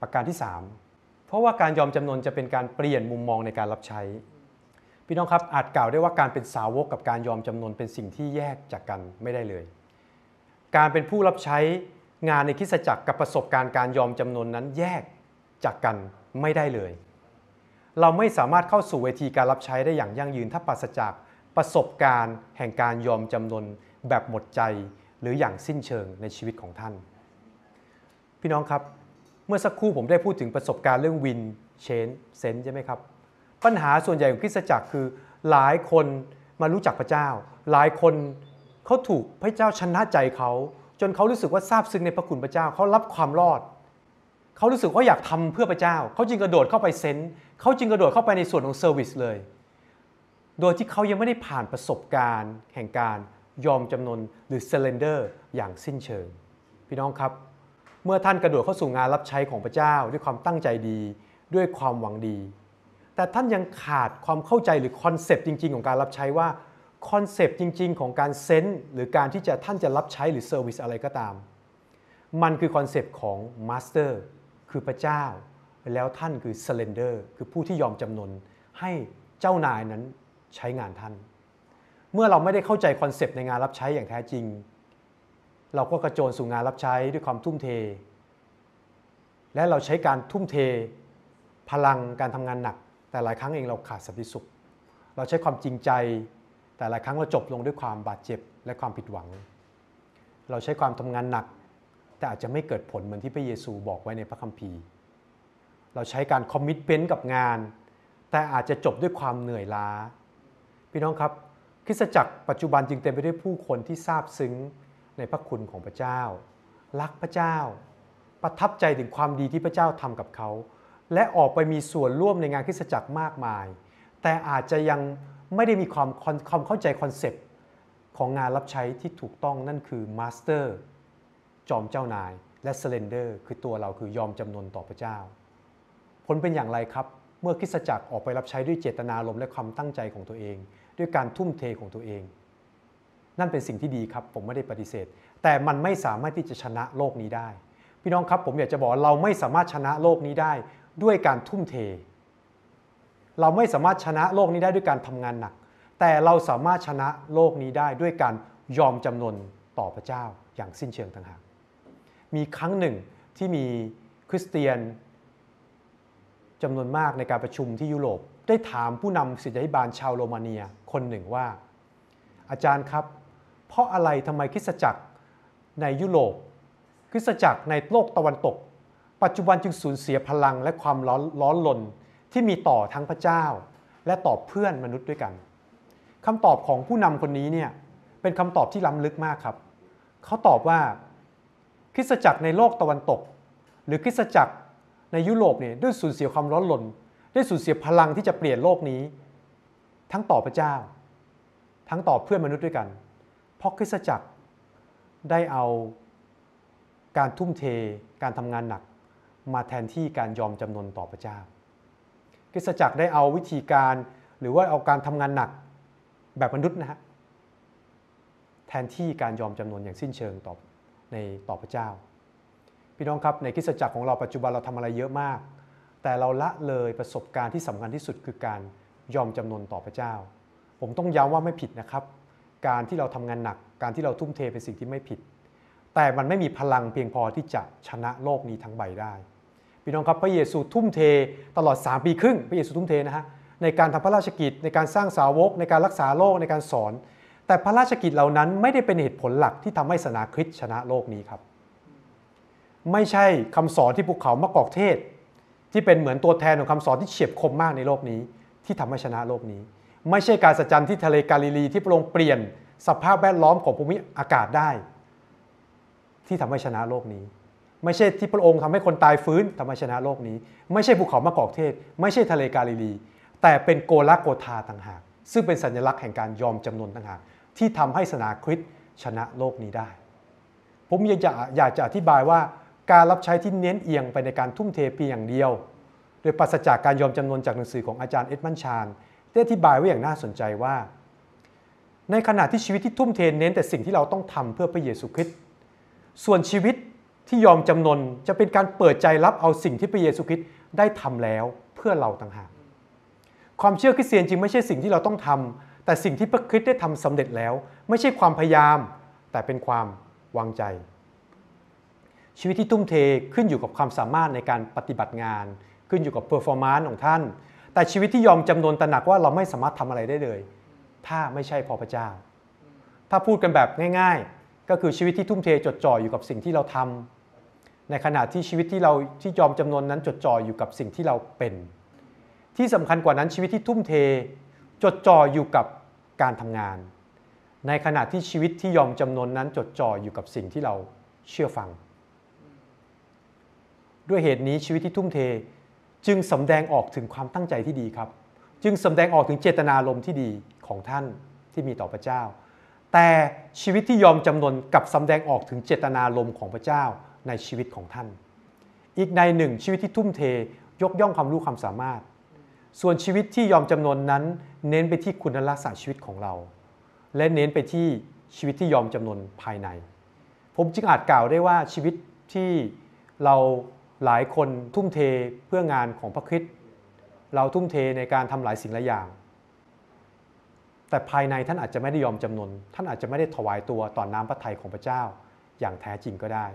ประการที่3เพราะว่าการยอมจำนนจะเป็นการเปลี่ยนมุมมองในการรับใช้พี่น้องครับอาจกล่าวได้ว่าการเป็นสาวกกับการยอมจำนนเป็นสิ่งที่แยกจากกันไม่ได้เลยการเป็นผู้รับใช้งานในคริสตจักรกับประสบการณ์การยอมจำนนนั้นแยกจากกันไม่ได้เลยเราไม่สามารถเข้าสู่เวทีการรับใช้ได้อย่างยั่งยืนถ้าปราศจากประสบการณ์แห่งการยอมจำนนแบบหมดใจหรืออย่างสิ้นเชิงในชีวิตของท่านพี่น้องครับเมื่อสักครู่ผมได้พูดถึงประสบการณ์เรื่อง Win Change Sense ใช่ไหมครับปัญหาส่วนใหญ่ของคริสตจักรคือหลายคนมารู้จักพระเจ้าหลายคนเขาถูกพระเจ้าชนะใจเขาจนเขารู้สึกว่าซาบซึ้งในพระคุณพระเจ้าเขารับความรอดเขารู้สึกว่าอยากทำเพื่อพระเจ้าเขาจึงกระโดดเข้าไปเซนส์เขาจึงกระโดดเข้าไปในส่วนของเซอร์วิสเลยโดยที่เขายังไม่ได้ผ่านประสบการณ์แห่งการยอมจำนนหรือ surrender อย่างสิ้นเชิงพี่น้องครับเมื่อท่านกระโดดเข้าสู่งานรับใช้ของพระเจ้าด้วยความตั้งใจดีด้วยความหวังดีแต่ท่านยังขาดความเข้าใจหรือคอนเซปต์จริงๆของการรับใช้ว่าคอนเซปต์จริงๆของการเซนส์หรือการที่จะท่านจะรับใช้หรือเซอร์วิสอะไรก็ตามมันคือคอนเซปต์ของมาสเตอร์คือพระเจ้าแล้วท่านคือ surrender คือผู้ที่ยอมจำนนให้เจ้านายนั้นใช้งานท่านเมื่อเราไม่ได้เข้าใจคอนเซปต์ในงานรับใช้อย่างแท้จริงเราก็กระโจนสู่งานรับใช้ด้วยความทุ่มเทและเราใช้การทุ่มเทพลังการทำงานหนักแต่หลายครั้งเองเราขาดสันติสุขเราใช้ความจริงใจแต่หลายครั้งเราจบลงด้วยความบาดเจ็บและความผิดหวังเราใช้ความทำงานหนักแต่อาจจะไม่เกิดผลเหมือนที่พระเยซูบอกไว้ในพระคัมภีร์เราใช้การคอมมิตเมนต์กับงานแต่อาจจะจบด้วยความเหนื่อยล้าพี่น้องครับคริสตจักรปัจจุบันจึงเต็มไปด้วยผู้คนที่ซาบซึ้งในพระคุณของพระเจ้ารักพระเจ้าประทับใจถึงความดีที่พระเจ้าทำกับเขาและออกไปมีส่วนร่วมในงานคริสตจักรมากมายแต่อาจจะยังไม่ได้มีความเข้าใจคอนเซปต์ของงานรับใช้ที่ถูกต้องนั่นคือมาสเตอร์จอมเจ้านายและ surrender คือตัวเราคือยอมจำนนต่อพระเจ้าผลเป็นอย่างไรครับเมื่อคริสตจักรออกไปรับใช้ด้วยเจตนารมณ์และความตั้งใจของตัวเองด้วยการทุ่มเทของตัวเองนั่นเป็นสิ่งที่ดีครับผมไม่ได้ปฏิเสธแต่มันไม่สามารถที่จะชนะโลกนี้ได้พี่น้องครับผมอยากจะบอกเราไม่สามารถชนะโลกนี้ได้ด้วยการทุ่มเทเราไม่สามารถชนะโลกนี้ได้ด้วยการทำงานหนักแต่เราสามารถชนะโลกนี้ได้ด้วยการยอมจำนนต่อพระเจ้าอย่างสิ้นเชิงต่างหากมีครั้งหนึ่งที่มีคริสเตียนจำนวนมากในการประชุมที่ยุโรปได้ถามผู้นำศิษยาภิบาลชาวโรมาเนียคนหนึ่งว่าอาจารย์ครับเพราะอะไรทำไมคริสตจักรในยุโรปคริสตจักรในโลกตะวันตกปัจจุบันจึงสูญเสียพลังและความร้อนรนที่มีต่อทั้งพระเจ้า และตอบเพื่อนมนุษย์ด้วยกันคำตอบของผู้นำคนนี้เนี่ยเป็นคำตอบที่ล้ำลึกมากครับเขาตอบว่าคริสตจักรในโลกตะวันตกหรือคริสตจักรในยุโรปเนี่ยได้สูญเสียความร้อนรนได้สูญเสียพลังที่จะเปลี่ยนโลกนี้ทั้งต่อพระเจ้าทั้งต่อเพื่อนมนุษย์ด้วยกันเพราะคริสตจักรได้เอาการทุ่มเทการทำงานหนักมาแทนที่การยอมจำนนต่อพระเจ้าคริสตจักรได้เอาวิธีการหรือว่าเอาการทำงานหนักแบบมนุษย์นะฮะแทนที่การยอมจำนนอย่างสิ้นเชิงต่อพระเจ้าพี่น้องครับในคริสตจักรของเราปัจจุบันเราทำอะไรเยอะมากแต่เราละเลยประสบการณ์ที่สำคัญที่สุดคือการยอมจำนนต่อพระเจ้าผมต้องย้ำว่าไม่ผิดนะครับการที่เราทำงานหนักการที่เราทุ่มเทเป็นสิ่งที่ไม่ผิดแต่มันไม่มีพลังเพียงพอที่จะชนะโลกนี้ทั้งใบได้พี่น้องครับพระเยซูทุ่มเทตลอด3ปีครึ่งพระเยซูทุ่มเทนะฮะในการทำพระราชกิจในการสร้างสาวกในการรักษาโลกในการสอนแต่พระราชกิจเหล่านั้นไม่ได้เป็นเหตุผลหลักที่ทำให้ศาสนาคริสต์ชนะโลกนี้ครับไม่ใช่คำสอนที่ภูเขามะกอกเทศที่เป็นเหมือนตัวแทนของคำสอนที่เฉียบคมมากในโลกนี้ที่ทำให้ชนะโลกนี้ไม่ใช่การสัจจันที่ทะเลกาลิลีที่พระองค์เปลี่ยนสภาพแวดล้อมของภูมิอากาศได้ที่ทำให้ชนะโลกนี้ไม่ใช่ที่พระองค์ทำให้คนตายฟื้นทำให้ชนะโลกนี้ไม่ใช่ภูเขามะกอกเทศไม่ใช่ทะเลกาลิลีแต่เป็นโกลาโกธาต่างหากซึ่งเป็นสัญลักษณ์แห่งการยอมจำนนต่างหากที่ทำให้ศาสนาคริสต์ชนะโลกนี้ได้ผมอยากจะอธิบายว่าการรับใช้ที่เน้นเอียงไปในการทุ่มเทเพียงอย่างเดียวโดยปราศจากการยอมจำนนจากหนังสือของอาจารย์เอ็ดมันชานได้อธิบายไว้อย่างน่าสนใจว่าในขณะที่ชีวิตที่ทุ่มเทเน้นแต่สิ่งที่เราต้องทำเพื่อพระเยซูคริสต์ส่วนชีวิตที่ยอมจำนนจะเป็นการเปิดใจรับเอาสิ่งที่พระเยซูคริสต์ได้ทำแล้วเพื่อเราต่างหากความเชื่อคริสเตียนจริงไม่ใช่สิ่งที่เราต้องทำแต่สิ่งที่พระคริสต์ได้ทำสำเร็จแล้วไม่ใช่ความพยายามแต่เป็นความวางใจชีวิตที่ทุ่มเทขึ้นอยู่กับความสามารถในการปฏิบัติงานขึ้นอยู่กับเพอร์ฟอร์แมนซ์ของท่านแต่ชีวิตที่ยอมจำนนตระหนักว่าเราไม่สามารถทำอะไรได้เลยถ้าไม่ใช่พอพระเจ้าถ้าพูดกันแบบง่ายๆก็คือชีวิตที่ทุ่มเทจดจ่ออยู่กับสิ่งที่เราทำในขณะที่ชีวิตที่ยอมจำนนนั้นจดจ่ออยู่กับสิ่งที่เราเป็นที่สำคัญกว่านั้นชีวิตที่ทุ่มเทจดจ่ออยู่กับการทำงานในขณะที่ชีวิตที่ยอมจำนนนั้นจดจ่ออยู่กับสิ่งที่เราเชื่อฟังด้วยเหตุนี้ชีวิตที่ทุ่มเทจึงสำแดงออกถึงความตั้งใจที่ดีครับจึงสำแดงออกถึงเจตนารมณ์ที่ดีของท่านที่มีต่อพระเจ้าแต่ชีวิตที่ยอมจำนนกับสำแดงออกถึงเจตนารมณ์ของพระเจ้าในชีวิตของท่านอีกในหนึ่งชีวิตที่ทุ่มเทยกย่องความรู้ความสามารถส่วนชีวิตที่ยอมจำนนนั้นเน้นไปที่คุณลักษณะชีวิตของเราและเน้นไปที่ชีวิตที่ยอมจำนนภายในผมจึงอาจกล่าวได้ว่าชีวิตที่เราหลายคนทุ่มเทเพื่องานของพระคริสต์เราทุ่มเทในการทำหลายสิ่งหลายอย่างแต่ภายในท่านอาจจะไม่ได้ยอมจำนนท่านอาจจะไม่ได้ถวายตัวต่อน้ำพระทัยของพระเจ้าอย่างแท้จริงก็ได้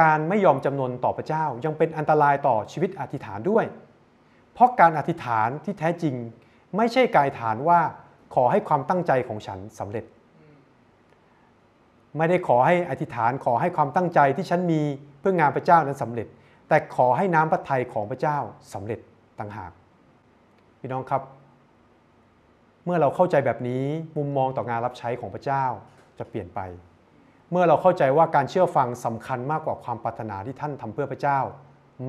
การไม่ยอมจำนนต่อพระเจ้ายังเป็นอันตรายต่อชีวิตอธิษฐานด้วยเพราะการอธิษฐานที่แท้จริงไม่ใช่การอธิษฐานว่าขอให้ความตั้งใจของฉันสำเร็จไม่ได้ขอให้อธิษฐานขอให้ความตั้งใจที่ฉันมีเพื่องานพระเจ้านั้นสำเร็จแต่ขอให้น้ำพระทัยของพระเจ้าสำเร็จต่างหากพี่น้องครับเมื่อเราเข้าใจแบบนี้มุมมองต่องานรับใช้ของพระเจ้าจะเปลี่ยนไปเมื่อเราเข้าใจว่าการเชื่อฟังสำคัญมากกว่าความปรารถนาที่ท่านทำเพื่อพระเจ้า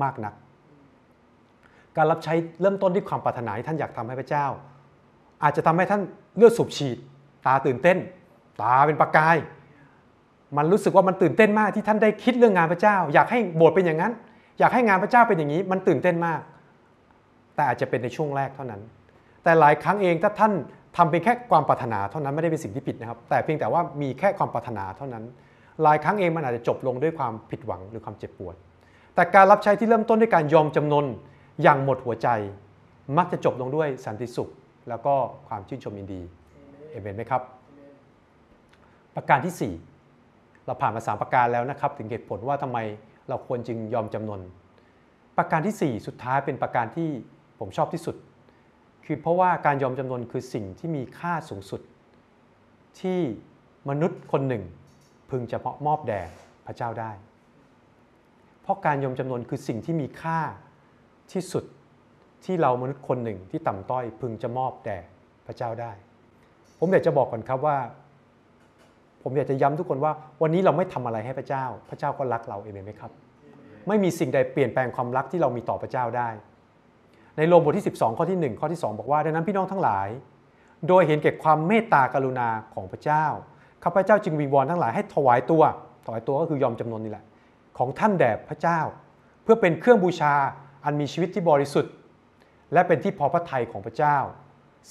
มากนักการรับใช้เริ่มต้นที่ความปรารถนาที่ท่านอยากทำให้พระเจ้าอาจจะทำให้ท่านเลือดสูบฉีดตาตื่นเต้นตาเป็นประกายมันรู้สึกว่ามันตื่นเต้นมากที่ท่านได้คิดเรื่องงานพระเจ้าอยากให้โบสถ์เป็นอย่างนั้นอยากให้งานพระเจ้าเป็นอย่างนี้มันตื่นเต้นมากแต่อาจจะเป็นในช่วงแรกเท่านั้นแต่หลายครั้งเองถ้าท่านทำเป็นแค่ความปรารถนาเท่านั้นไม่ได้เป็นสิ่งที่ผิดนะครับแต่เพียงแต่ว่ามีแค่ความปรารถนาเท่านั้นหลายครั้งเองมันอาจจะจบลงด้วยความผิดหวังหรือความเจ็บปวดแต่การรับใช้ที่เริ่มต้นด้วยการยอมจำนนอย่างหมดหัวใจมักจะจบลงด้วยสันติสุขแล้วก็ความชื่นชมยินดีเอเมนไหมครับประการที่4เราผ่านมา3ประการแล้วนะครับถึงเหตุผลว่าทำไมเราควรจึงยอมจำนนประการที่4สุดท้ายเป็นประการที่ผมชอบที่สุดคือเพราะว่าการยอมจำนนคือสิ่งที่มีค่าสูงสุดที่มนุษย์คนหนึ่งพึงจะมอบแด่พระเจ้าได้เพราะการยอมจำนนคือสิ่งที่มีค่าที่สุด ที่เรามนุษย์คนหนึ่งที่ต่ำต้อยพึงจะมอบแด่พระเจ้าได้ผมอยากจะบอกก่อนครับว่าผมอยากจะย้ำทุกคนว่าวันนี้เราไม่ทำอะไรให้พระเจ้าพระเจ้าก็รักเราเองไหมครับไม่มีสิ่งใดเปลี่ยนแปลงความรักที่เรามีต่อพระเจ้าได้ในโรมบทที่12ข้อที่1ข้อที่2บอกว่าดังนั้นพี่น้องทั้งหลายโดยเห็นแก่ความเมตตากรุณาของพระเจ้าข้าพเจ้าจึงวิงวอนทั้งหลายให้ถวายตัวก็คือยอมจำนนนี่แหละของท่านแด่พระเจ้าเพื่อเป็นเครื่องบูชาอันมีชีวิตที่บริสุทธิ์และเป็นที่พอพระทัยของพระเจ้า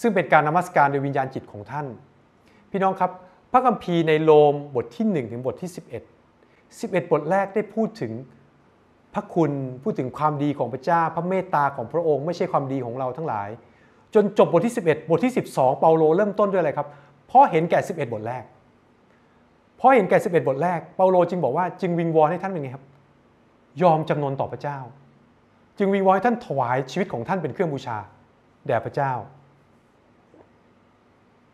ซึ่งเป็นการนมัสการโดยวิญญาณจิตของท่านพี่น้องครับพระคัมภีร์ในโรมบทที่1ถึงบทที่11บทแรกได้พูดถึงพระคุณพูดถึงความดีของพระเจ้าพระเมตตาของพระองค์ไม่ใช่ความดีของเราทั้งหลายจนจบบทที่11บทที่12เปาโลเริ่มต้นด้วยอะไรครับเพราะเห็นแก่11บทแรกเพราะเห็นแก่11บทแรกเปาโลจึงบอกว่าจึงวิงวอนให้ท่านเป็นไงครับยอมจำนนต่อพระเจ้าจึงวิงวอนให้ท่านถวายชีวิตของท่านเป็นเครื่องบูชาแด่พระเจ้า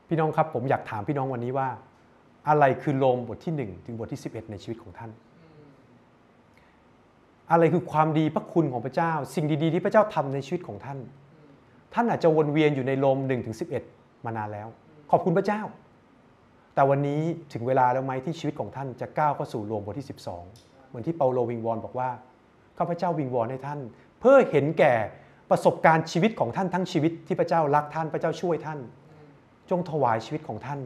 พี่น้องครับผมอยากถามพี่น้องวันนี้ว่าอะไรคือโรมบทที่1ถึงบทที่11ในชีวิตของท่านอะไรคือความดีพระคุณของพระเจ้าสิ่งดีๆที่พระเจ้าทำในชีวิตของท่านท่านอาจจะวนเวียนอยู่ในโรม1ถึง11มานานแล้วขอบคุณพระเจ้าแต่วันนี้ถึงเวลาแล้วไหมที่ชีวิตของท่านจะก้าวเข้าสู่โรมบทที่12เหมือนที่เปาโลวิงวอนบอกว่าข้าพเจ้าวิงวอนให้ท่านเพื่อเห็นแก่ประสบการณ์ชีวิตของท่านทั้งชีวิตที่พระเจ้ารักท่านพระเจ้าช่วยท่านจงถวายชีวิตของท่าน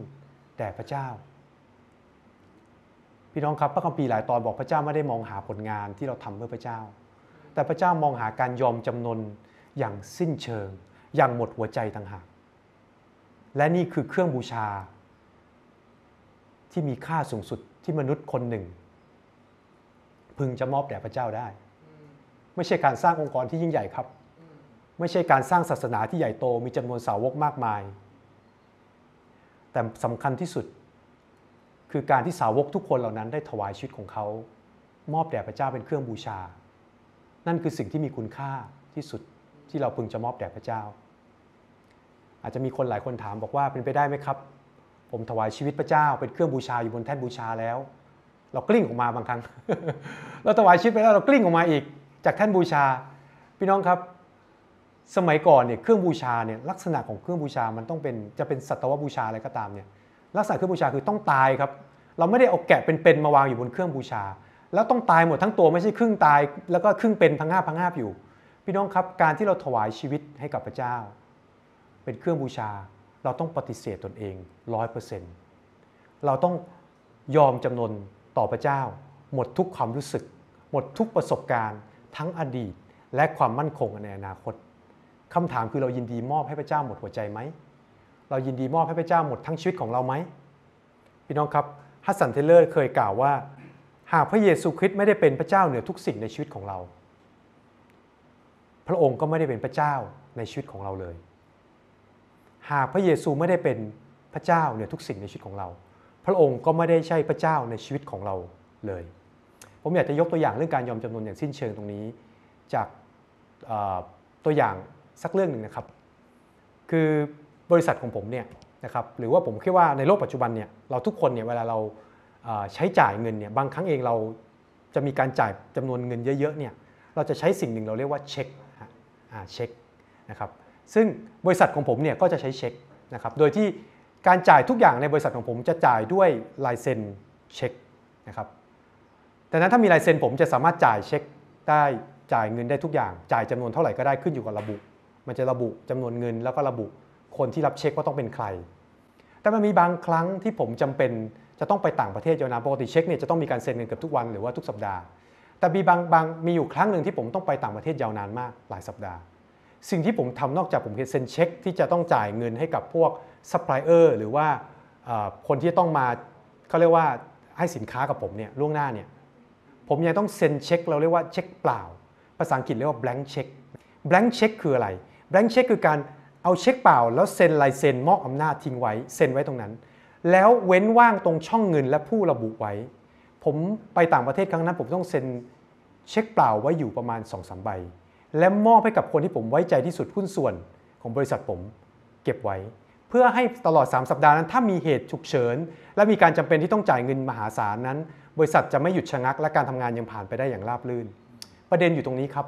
แด่พระเจ้าพี่น้องครับพระคัมภีร์หลายตอนบอกพระเจ้าไม่ได้มองหาผลงานที่เราทำเพื่อพระเจ้าแต่พระเจ้ามองหาการยอมจำนนอย่างสิ้นเชิงอย่างหมดหัวใจต่างหากและนี่คือเครื่องบูชาที่มีค่าสูงสุดที่มนุษย์คนหนึ่งพึงจะมอบแด่พระเจ้าได้ไม่ใช่การสร้างองค์กรที่ยิ่งใหญ่ครับไม่ใช่การสร้างศาสนาที่ใหญ่โตมีจำนวนสาวกมากมายแต่สำคัญที่สุดคือการที่สาวกทุกคนเหล่านั้นได้ถวายชีวิตของเขามอบแด่พระเจ้าเป็นเครื่องบูชานั่นคือสิ่งที่มีคุณค่าที่สุดที่เราพึงจะมอบแด่พระเจ้าอาจจะมีคนหลายคนถามบอกว่าเป็นไปได้ไหมครับผมถวายชีวิตพระเจ้าเป็นเครื่องบูชาอยู่บนแท่นบูชาแล้วเรากลิ้งออกมาบางครั้งเราถวายชีวิตไปแล้วเรากลิ้งออกมาอีกจากแท่นบูชาพี่น้องครับสมัยก่อนเนี่ยเครื่องบูชาเนี่ยลักษณะของเครื่องบูชามันต้องเป็นจะเป็นสัตวบูชาอะไรก็ตามเนี่ยลักษณะเครื่องบูชาคือต้องตายครับเราไม่ได้เอาแกะเป็นๆมาวางอยู่บนเครื่องบูชาแล้วต้องตายหมดทั้งตัวไม่ใช่ครึ่งตายแล้วก็ครึ่งเป็นพังงาบอยู่พี่น้องครับการที่เราถวายชีวิตให้กับพระเจ้าเป็นเครื่องบูชาเราต้องปฏิเสธตนเอง 100% เราต้องยอมจำนนต่อพระเจ้าหมดทุกความรู้สึกหมดทุกประสบการณ์ทั้งอดีตและความมั่นคงในอนาคตคำถามคือเรายินดีมอบให้พระเจ้าหมดหัวใจไหมเรายินดีมอบให้พระเจ้าหมดทั้งชีวิตของเราไหมพี่น้องครับฮัสสัน เทเลอร์เคยกล่าวว่าหากพระเยซูคริสต์ไม่ได้เป็นพระเจ้าเหนือทุกสิ่งในชีวิตของเราพระองค์ก็ไม่ได้เป็นพระเจ้าในชีวิตของเราเลยหากพระเยซูไม่ได้เป็นพระเจ้าเหนือทุกสิ่งในชีวิตของเราพระองค์ก็ไม่ได้ใช่พระเจ้าในชีวิตของเราเลยผมอยากจะยกตัวอย่างเรื่องการยอมจำนนอย่างสิ้นเชิงตรงนี้จากตัวอย่างสักเรื่องหนึ่งนะครับคือบริษัทของผมเนี่ยนะครับหรือว่าผมคิดว่าในโลกปัจจุบันเนี่ยเราทุกคนเนี่ยเวลาเราใช้จ่ายเงินเนี่ยบางครั้งเองเราจะมีการจ่ายจำนวนเงินเยอะๆเนี่ยเราจะใช้สิ่งหนึ่งเราเรียกว่าเช็คนะครับซึ่งบริษัทของผมเนี่ยก็จะใช้เช็คนะครับโดยที่การจ่ายทุกอย่างในบริษัทของผมจะจ่ายด้วยลายเซ็นเช็คนะครับแต่นั้นถ้ามีลายเซ็นผมจะสามารถจ่ายเช็คได้จ่ายเงินได้ทุกอย่างจ่ายจำนวนเท่าไหร่ก็ได้ขึ้นอยู่กับระบุมันจะระบุจำนวนเงินแล้วก็ระบุคนที่รับเช็คว่าต้องเป็นใครแต่มันมีบางครั้งที่ผมจำเป็นจะต้องไปต่างประเทศโดยนะปกติเช็คเนี่ยจะต้องมีการเซ็นเงินเกือบทุกวันหรือว่าทุกสัปดาห์แต่มีมีอยู่ครั้งหนึ่งที่ผมต้องไปต่างประเทศยาวนานมากหลายสัปดาห์สิ่งที่ผมทำนอกจากผมเซ็นเช็คที่จะต้องจ่ายเงินให้กับพวกซัพพลายเออร์หรือว่าคนที่ต้องมาเขาเรียกว่าให้สินค้ากับผมเนี่ยล่วงหน้าเนี่ยผมยังต้องเซ็นเช็คเราเรียกว่าเช็คเปล่าภาษาอังกฤษเรียกว่า blank check blank check คืออะไร blank check คือการเอาเช็คเปล่าแล้วเซ็นลายเซ็นมอบอำนาจทิ้งไว้เซ็นไว้ตรงนั้นแล้วเว้นว่างตรงช่องเงินและผู้ระบุไว้ผมไปต่างประเทศครั้งนั้นผมต้องเซ็นเช็คเปล่าไว้อยู่ประมาณ 2-3 ใบและมอบให้กับคนที่ผมไว้ใจที่สุดหุ้นส่วนของบริษัทผมเก็บไว้เพื่อให้ตลอด3สัปดาห์นั้นถ้ามีเหตุฉุกเฉินและมีการจำเป็นที่ต้องจ่ายเงินมหาศาลนั้นบริษัทจะไม่หยุดชะงักและการทำงานยังผ่านไปได้อย่างราบรื่นประเด็นอยู่ตรงนี้ครับ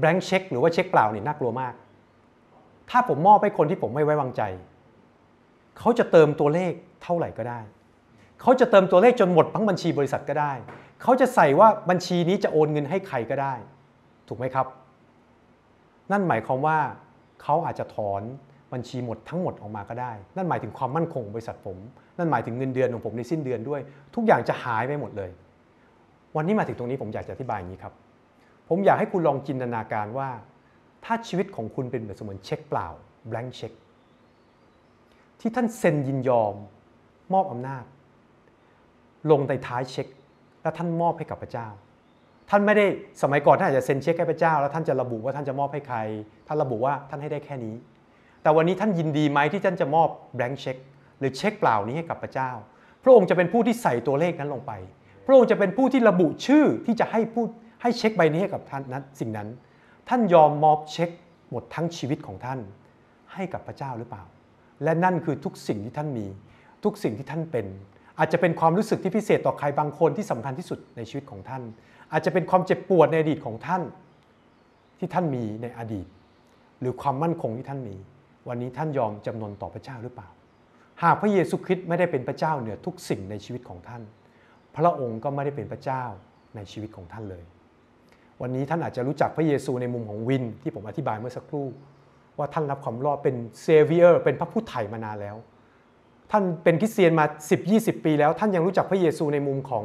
แบงค์เช็คหรือว่าเช็คเปล่าเนี่ยน่ากลัวมากถ้าผมมอบให้คนที่ผมไม่ไว้วางใจเขาจะเติมตัวเลขเท่าไหร่ก็ได้เขาจะเติมตัวเลขจนหมดทั้งบัญชีบริษัทก็ได้เขาจะใส่ว่าบัญชีนี้จะโอนเงินให้ใครก็ได้ถูกไหมครับนั่นหมายความว่าเขาอาจจะถอนบัญชีหมดทั้งหมดออกมาก็ได้นั่นหมายถึงความมั่นคงของบริษัทผมนั่นหมายถึงเงินเดือนของผมในสิ้นเดือนด้วยทุกอย่างจะหายไปหมดเลยวันนี้มาถึงตรงนี้ผมอยากจะอธิบายอย่างนี้ครับผมอยากให้คุณลองจินตนาการว่าถ้าชีวิตของคุณเป็นแบบเสมือนเช็คเปล่า blank check ที่ท่านเซ็นยินยอมมอบอำนาจลงในท้ายเช็คและท่านมอบให้กับพระเจ้าท่านไม่ได้สมัยก่อนท่านอาจจะเซ็นเช็คให้พระเจ้าแล้วท่านจะระบุว่าท่านจะมอบให้ใครท่านระบุว่าท่านให้ได้แค่นี้แต่วันนี้ท่านยินดีไหมที่ท่านจะมอบ blank check หรือเช็คเปล่านี้ให้กับพระเจ้าพระองค์จะเป็นผู้ที่ใส่ตัวเลขนั้นลงไปพระองค์จะเป็นผู้ที่ระบุชื่อที่จะให้เช็คใบนี้ให้กับท่านนั้นสิ่งนั้นท่านยอมมอบเช็คหมดทั้งชีวิตของท่านให้กับพระเจ้าหรือเปล่าและนั่นคือทุกสิ่งที่ท่านมีทุกสิ่งที่ท่านเป็นอาจจะเป็นความรู้สึกที่พิเศษต่อใครบางคนที่สำคัญที่สุดในชีวิตของท่านอาจจะเป็นความเจ็บปวดในอดีตของท่านที่ท่านมีในอดีตหรือความมั่นคงที่ท่านมีวันนี้ท่านยอมจำนนต่อพระเจ้าหรือเปล่าหากพระเยซูคริสต์ไม่ได้เป็นพระเจ้าเหนือทุกสิ่งในชีวิตของท่านพระองค์ก็ไม่ได้เป็นพระเจ้าในชีวิตของท่านเลยวันนี้ท่านอาจจะรู้จักพระเยซูในมุมของวินที่ผมอธิบายเมื่อสักครู่ว่าท่านรับความรอดเป็นเซเวียร์เป็นพระผู้ไถ่มานานแล้วท่านเป็นคริสเตียนมา 10-20 ปีแล้วท่านยังรู้จักพระเยซูในมุมของ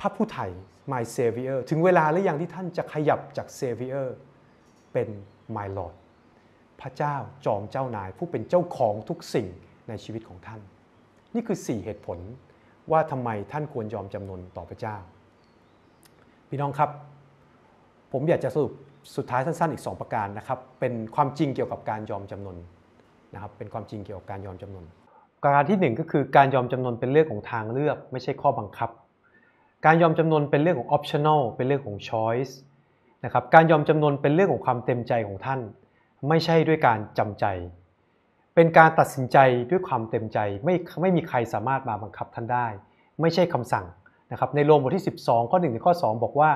พระผู้ไถ่ My Savior ถึงเวลาหรือยังที่ท่านจะขยับจาก Savior เป็น My Lord พระเจ้าจอมเจ้านายผู้เป็นเจ้าของทุกสิ่งในชีวิตของท่านนี่คือ4เหตุผลว่าทำไมท่านควรยอมจำนนต่อพระเจ้าพี่น้องครับผมอยากจะสรุปสุดท้ายสั้นๆอีก2ประการนะครับเป็นความจริงเกี่ยวกับการยอมจำนนนะครับเป็นความจริงเกี่ยวกับการยอมจำนนประการที่1ก็คือการยอมจำนนเป็นเรื่องของทางเลือกไม่ใช่ข้อบังคับการยอมจำนนเป็นเรื่องของ optional เป็นเรื่องของ choice นะครับการยอมจำนนเป็นเรื่องของความเต็มใจของท่านไม่ใช่ด้วยการจำใจเป็นการตัดสินใจด้วยความเต็มใจไม่มีใครสามารถมาบังคับท่านได้ไม่ใช่คำสั่งนะครับในโรมบทที่12ข้อ1ถึงข้อ2บอกว่า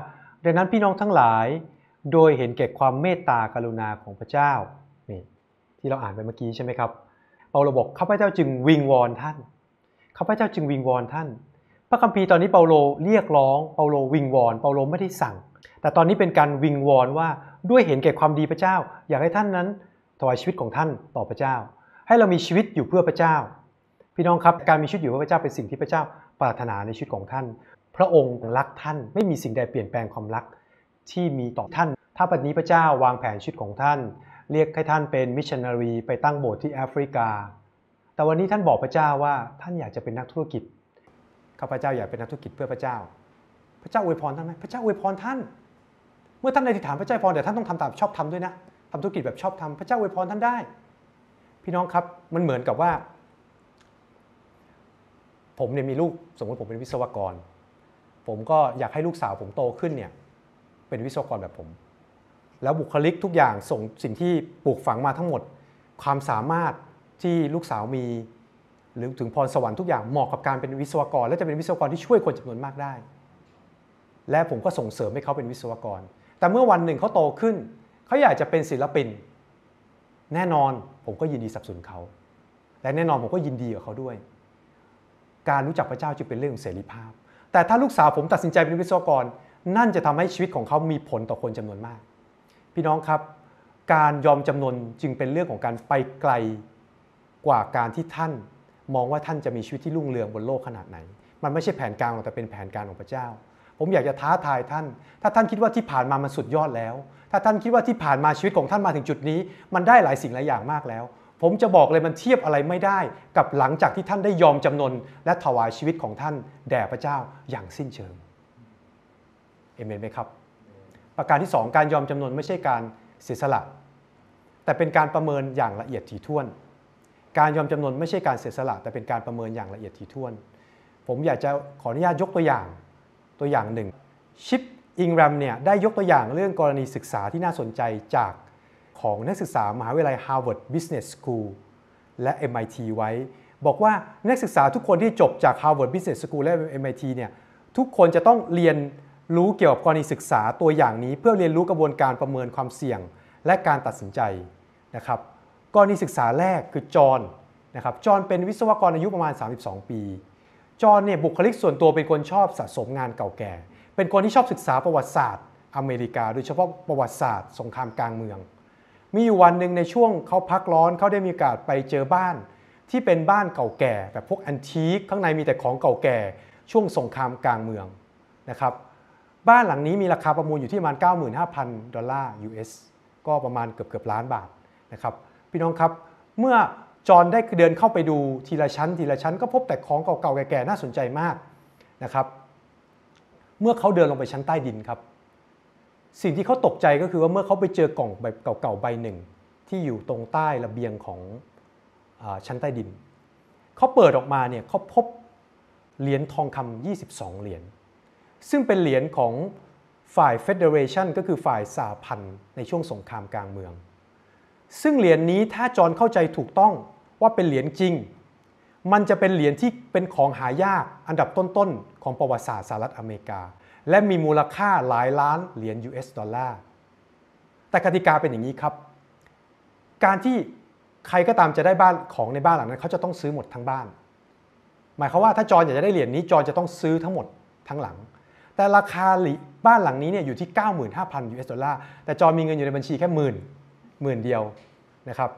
ดังนั้นพี่น้องทั้งหลายโดยเห็นแก่ความเมตตากรุณาของพระเจ้านี่ที่เราอ่านไปเมื่อกี้ใช่ไหมครับเปาโลบอกข้าพเจ้าจึงวิงวอนท่านข้าพเจ้าจึงวิงวอนท่านพระคัมภีร์ตอนนี้เปาโลเรียกร้องเปาโลวิงวอนเปาโลไม่ได้สั่งแต่ตอนนี้เป็นการวิงวอนว่าด้วยเห็นแก่ความดีพระเจ้าอยากให้ท่านนั้นถวายชีวิตของท่านต่อพระเจ้าให้เรามีชีวิตอยู่เพื่อพระเจ้าพี่น้องครับการมีชีวิตอยู่เพื่อพระเจ้าเป็นสิ่งที่พระเจ้าปรารถนาในชีวิตของท่านพระองค์รักท่านไม่มีสิ่งใดเปลี่ยนแปลงความรักที่มีต่อท่านถ้าบัดนี้พระเจ้าวางแผนชีวิตของท่านเรียกให้ท่านเป็นมิชชันนารีไปตั้งโบสถ์ที่แอฟริกาแต่วันนี้ท่านบอกพระเจ้าว่าท่านอยากจะเป็นนักธุรกิจข้าพเจ้าอยากเป็นนักธุรกิจเพื่อพระเจ้าพระเจ้าอวยพรท่านไหมพระเจ้าอวยพรท่านเมื่อท่านอธิษฐานพระเจ้าอวยพรแต่ท่านต้องทำตามชอบทำด้วยนะทำธุรกิจแบบชอบทำพระเจ้าอวยพรท่านได้พี่น้องครับมันเหมือนกับว่าผมเนี่ยมีลูกสมมติผมเป็นวิศวกรผมก็อยากให้ลูกสาวผมโตขึ้นเนี่ยเป็นวิศวกรแบบผมแล้วบุคลิกทุกอย่างส่งสิ่งที่ปลูกฝังมาทั้งหมดความสามารถที่ลูกสาวมีหรือถึงพรสวรรค์ทุกอย่างเหมาะกับการเป็นวิศวกรและจะเป็นวิศวกรที่ช่วยคนจำนวนมากได้และผมก็ส่งเสริมให้เขาเป็นวิศวกรแต่เมื่อวันหนึ่งเขาโตขึ้นเขาอยากจะเป็นศิลปินแน่นอนผมก็ยินดีสนับสนุนเขาและแน่นอนผมก็ยินดีกับเขาด้วยการรู้จักพระเจ้าจึงเป็นเรื่องของเสรีภาพแต่ถ้าลูกสาวผมตัดสินใจเป็นวิศวกรนั่นจะทำให้ชีวิตของเขามีผลต่อคนจำนวนมากพี่น้องครับการยอมจำนนจึงเป็นเรื่องของการไปไกลกว่าการที่ท่านมองว่าท่านจะมีชีวิตที่รุ่งเรืองบนโลกขนาดไหนมันไม่ใช่แผนการแต่เป็นแผนการของพระเจ้าผมอยากจะท้าทายท่านถ้าท่านคิดว่าที่ผ่านมามันสุดยอดแล้วถ้าท่านคิดว่าที่ผ่านมาชีวิตของท่านมาถึงจุดนี้มันได้หลายสิ่งหลายอย่างมากแล้วผมจะบอกเลยมันเทียบอะไรไม่ได้กับหลังจากที่ท่านได้ยอมจำนนและถวายชีวิตของท่านแด่พระเจ้าอย่างสิ้นเชิงเอเมนไหมครับประการที่2การยอมจำนนไม่ใช่การเสียสละแต่เป็นการประเมินอย่างละเอียดถี่ถ้วนการยอมจำนนไม่ใช่การเสียสละแต่เป็นการประเมินอย่างละเอียดถี่ถ้วนผมอยากจะขออนุญาตยกตัวอย่างหนึ่งชิปอิงแรมเนี่ยได้ยกตัวอย่างเรื่องกรณีศึกษาที่น่าสนใจจากของนักศึกษามหาวิทยาลัย Harvard Business School และ MIT ไว้บอกว่านักศึกษาทุกคนที่จบจาก Harvard Business School และ MIT เนี่ยทุกคนจะต้องเรียน รู้เกี่ยวกับกรณีศึกษาตัวอย่างนี้เพื่อเรียนรู้กระบวนการประเมินความเสี่ยงและการตัดสินใจนะครับกรณีศึกษาแรกคือจอห์นนะครับจอห์นเป็นวิศวกรอายุประมาณ32ปีจอห์นเนี่ยบุคลิกส่วนตัวเป็นคนชอบสะสมงานเก่าแก่เป็นคนที่ชอบศึกษาประวัติศาสตร์อเมริกาโดยเฉพาะประวัติศาสตร์สงครามกลางเมืองมีอยู่วันหนึ่งในช่วงเขาพักร้อนเขาได้มีโอกาสไปเจอบ้านที่เป็นบ้านเก่าแก่แบบพวกแอนทีคข้างในมีแต่ของเก่าแก่ช่วงสงครามกลางเมืองนะครับบ้านหลังนี้มีราคาประมูลอยู่ที่ประมาณ 95,000 ดอลลาร์ US ก็ประมาณเกือบล้านบาทนะครับพี่น้องครับเมื่อจอห์นได้เดินเข้าไปดูทีละชั้นก็พบแต่ของเก่าๆแก่ๆน่าสนใจมากนะครับเมื่อเขาเดินลงไปชั้นใต้ดินครับสิ่งที่เขาตกใจก็คือว่าเมื่อเขาไปเจอกล่องใบเก่าๆใบหนึ่งที่อยู่ตรงใต้ระเบียงของชั้นใต้ดินเขาเปิดออกมาเนี่ยเขาพบเหรียญทองคำ22เหรียญซึ่งเป็นเหรียญของฝ่าย Federation ก็คือฝ่ายสหพันธ์ในช่วงสงครามกลางเมืองซึ่งเหรียญนี้ถ้าจอห์นเข้าใจถูกต้องว่าเป็นเหรียญจริงมันจะเป็นเหรียญที่เป็นของหายากอันดับต้นๆของประวัติศาสตร์สหรัฐอเมริกาและมีมูลค่าหลายล้านเหรียญ US ดอลลาร์แต่กติกาเป็นอย่างนี้ครับการที่ใครก็ตามจะได้บ้านของในบ้านหลังนั้นเขาจะต้องซื้อหมดทั้งบ้านหมายความว่าถ้าจอห์นอยากจะได้เหรียญนี้จอห์นจะต้องซื้อทั้งหมดทั้งหลังแต่ราคาบ้านหลังนี้เนี่ยอยู่ที่ 95,000 US ดอลลาร์แต่จอห์นมีเงินอยู่ในบัญชีแค่หมื่นเดียวนะครับ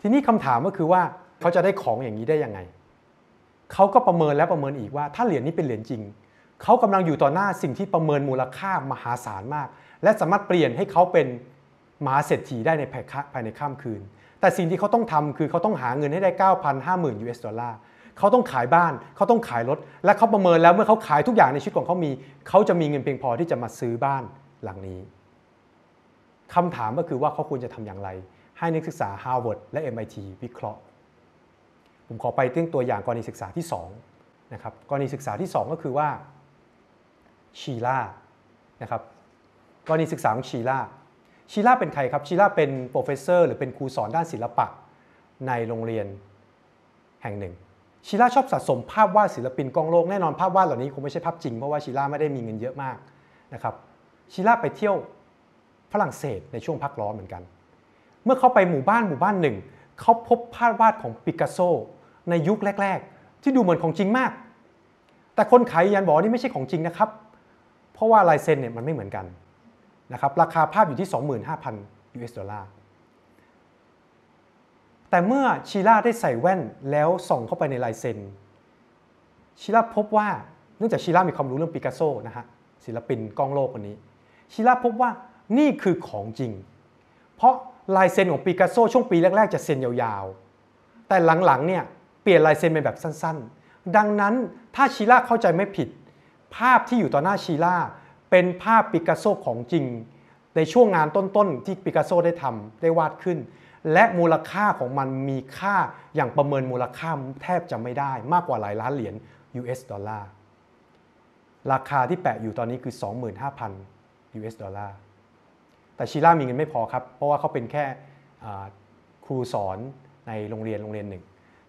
ทีนี้คำถามก็คือว่าเขาจะได้ของอย่างนี้ได้ยังไงเขาก็ประเมินอีกว่าถ้าเหรียญนี้เป็นเหรียญจริงเขากำลังอยู่ต่อหน้าสิ่งที่ประเมินมูลค่ามหาศาลมากและสามารถเปลี่ยนให้เขาเป็นมหาเศรษฐีได้ในภายในข้ามคืนแต่สิ่งที่เขาต้องทำคือเขาต้องหาเงินให้ได้ 9,50,000 US ดอลลาร์เขาต้องขายบ้านเขาต้องขายรถและเขาประเมินแล้วเมื่อเขาขายทุกอย่างในชีวิตของเขาเขาจะมีเงินเพียงพอที่จะมาซื้อบ้านหลังนี้คำถามก็คือว่าเขาควรจะทำอย่างไรให้นักศึกษา Harvard และ MIT วิเคราะห์ผมขอไปตั้งตัวอย่างกรณีศึกษาที่2นะครับกรณีศึกษาที่2ก็คือว่าชีล่านะครับกรณีศึกษาของชีล่าเป็นใครครับชีล่าเป็นโปรเฟสเซอร์หรือเป็นครูสอนด้านศิลปะในโรงเรียนแห่งหนึ่งชีล่าชอบสะสมภาพวาดศิลปินกองโลกแน่นอนภาพวาดเหล่านี้คงไม่ใช่ภาพจริงเพราะว่าชีล่าไม่ได้มีเงินเยอะมากนะครับชีล่าไปเที่ยวฝรั่งเศสในช่วงพักร้อนเหมือนกันเมื่อเขาไปหมู่บ้านหนึ่งเขาพบภาพวาดของปิกัสโซในยุคแรกๆที่ดูเหมือนของจริงมากแต่คนขายยันบอกนี่ไม่ใช่ของจริงนะครับเพราะว่าลายเซ็นเนี่ยมันไม่เหมือนกันนะครับราคาภาพอยู่ที่ 25,000 US ดอลลาร์แต่เมื่อชีล่าได้ใส่แว่นแล้วส่องเข้าไปในลายเซ็นชีล่าพบว่าเนื่องจากชีล่ามีความรู้เรื่องปิกัสโซนะฮะศิลปินกล้องโลกคนนี้ชีล่าพบว่านี่คือของจริงเพราะลายเซ็นของปิกัสโซช่วงปีแรกๆจะเซ็นยาวๆแต่หลังๆเนี่ยเปลี่ยนลายเซ็นเป็นแบบสั้นๆดังนั้นถ้าชีล่าเข้าใจไม่ผิดภาพที่อยู่ต่อหน้าชีล่าเป็นภาพปิกัสโซของจริงในช่วงงานต้นๆที่ปิกัสโซได้ทำได้วาดขึ้นและมูลค่าของมันมีค่าอย่างประเมินมูลค่าแทบจะไม่ได้มากกว่าหลายล้านเหรียญ US ดอลลาร์ราคาที่แปะอยู่ตอนนี้คือ 25,000 US ดอลลาร์แต่ชีล่ามีเงินไม่พอครับเพราะว่าเขาเป็นแค่ครูสอนในโรงเรียนหนึ่ง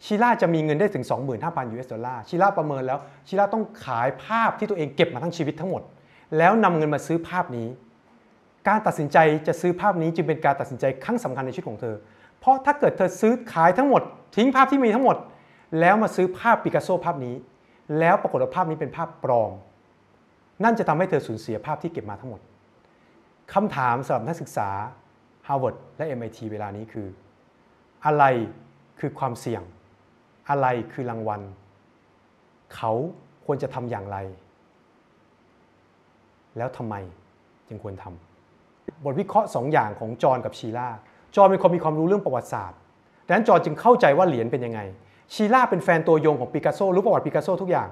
ชีล่าจะมีเงินได้ถึง 25,000 US ดอลลาร์ชีล่าประเมินแล้วชีล่าต้องขายภาพที่ตัวเองเก็บมาทั้งชีวิตทั้งหมดแล้วนำเงินมาซื้อภาพนี้การตัดสินใจจะซื้อภาพนี้จึงเป็นการตัดสินใจครั้งสำคัญในชีวิตของเธอเพราะถ้าเกิดเธอซื้อขายทั้งหมดทิ้งภาพที่มีทั้งหมดแล้วมาซื้อภาพปิกัสโซภาพนี้แล้วปรากฏว่าภาพนี้เป็นภาพปลอมนั่นจะทำให้เธอสูญเสียภาพที่เก็บมาทั้งหมดคำถามสำหรับนักศึกษา Harvard และ MIT เวลานี้คืออะไรคือความเสี่ยงอะไรคือรางวัลเขาควรจะทำอย่างไรแล้วทำไมจึงควรทำบทวิเคราะห์2อย่างของจอห์นกับชีล่าจอห์นเป็นคนมีความรู้เรื่องประวัติศาสตร์ดังนั้นจอห์นจึงเข้าใจว่าเหรียญเป็นยังไงชีล่าเป็นแฟนตัวยงของปิกัสโซรู้ประวัติปิกัสโซทุกอย่าง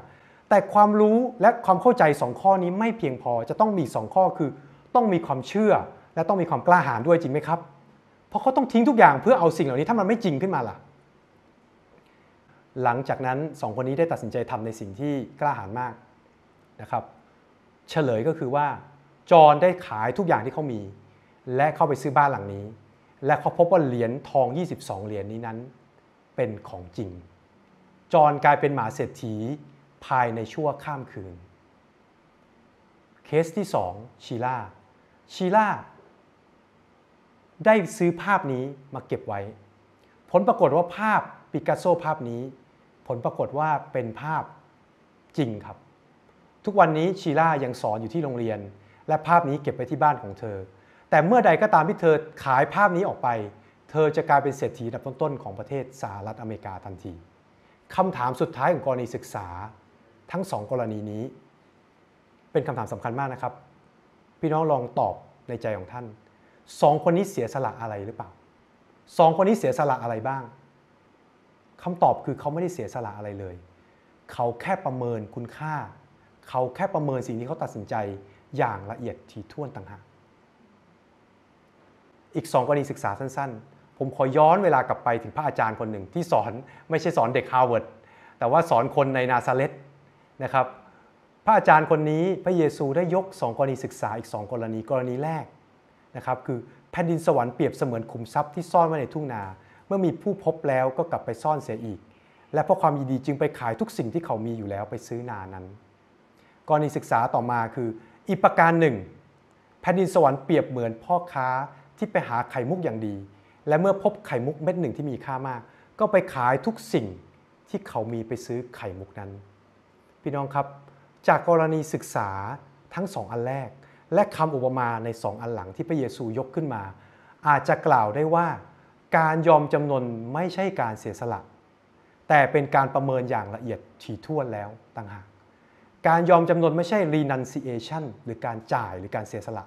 แต่ความรู้และความเข้าใจ2ข้อนี้ไม่เพียงพอจะต้องมี2ข้อคือต้องมีความเชื่อและต้องมีความกล้าหาญด้วยจริงไหมครับเพราะเขาต้องทิ้งทุกอย่างเพื่อเอาสิ่งเหล่านี้ถ้ามันไม่จริงขึ้นมาล่ะหลังจากนั้น2คนนี้ได้ตัดสินใจทำในสิ่งที่กล้าหาญมากนะครับเฉลยก็คือว่าจอห์นได้ขายทุกอย่างที่เขามีและเข้าไปซื้อบ้านหลังนี้และเขาพบว่าเหรียญทอง22เหรียญนี้นั้นเป็นของจริงจอห์นกลายเป็นมหาเศรษฐีภายในชั่วข้ามคืน เคสที่2ชีล่าได้ซื้อภาพนี้มาเก็บไว้ผลปรากฏว่าภาพปิกัสโซภาพนี้ผลปรากฏว่าเป็นภาพจริงครับทุกวันนี้ชีล่ายังสอนอยู่ที่โรงเรียนและภาพนี้เก็บไว้ที่บ้านของเธอแต่เมื่อใดก็ตามที่เธอขายภาพนี้ออกไปเธอจะกลายเป็นเศรษฐีอันดับต้นๆของประเทศสหรัฐอเมริกาทันทีคำถามสุดท้ายของกรณีศึกษาทั้ง2กรณีนี้เป็นคำถามสำคัญมากนะครับพี่น้องลองตอบในใจของท่าน2คนนี้เสียสละอะไรหรือเปล่า2คนนี้เสียสละอะไรบ้างคำตอบคือเขาไม่ได้เสียสละอะไรเลยเขาแค่ประเมินคุณค่าเขาแค่ประเมินสิ่งที่เขาตัดสินใจอย่างละเอียดถี่ถ้วนต่างหากอีก2กรณีศึกษาสั้นๆผมขอย้อนเวลากลับไปถึงพระอาจารย์คนหนึ่งที่สอนไม่ใช่สอนเด็กฮาร์วาร์ดแต่ว่าสอนคนในนาซาเรตนะครับพระอาจารย์คนนี้พระเยซูได้ยก2กรณีศึกษาอีก2กรณีแรกนะครับคือแผ่นดินสวรรค์เปรียบเสมือนขุมทรัพย์ที่ซ่อนไว้ในทุ่งนาเมื่อมีผู้พบแล้วก็กลับไปซ่อนเสียอีกและเพราะความยินดีจึงไปขายทุกสิ่งที่เขามีอยู่แล้วไปซื้อนานั้นกรณีศึกษาต่อมาคืออีกประการหนึ่งแผ่นดินสวรรค์เปรียบเหมือนพ่อค้าที่ไปหาไข่มุกอย่างดีและเมื่อพบไข่มุกเม็ดหนึ่งที่มีค่ามากก็ไปขายทุกสิ่งที่เขามีไปซื้อไข่มุกนั้นพี่น้องครับจากกรณีศึกษาทั้ง2อันแรกและคำอุปมาใน2อันหลังที่พระเยซูยกขึ้นมาอาจจะกล่าวได้ว่าการยอมจำนนไม่ใช่การเสียสละแต่เป็นการประเมินอย่างละเอียดถี่ถ้วนแล้วต่างหากการยอมจำนนไม่ใช่ renunciation หรือการจ่ายหรือการเสียสละ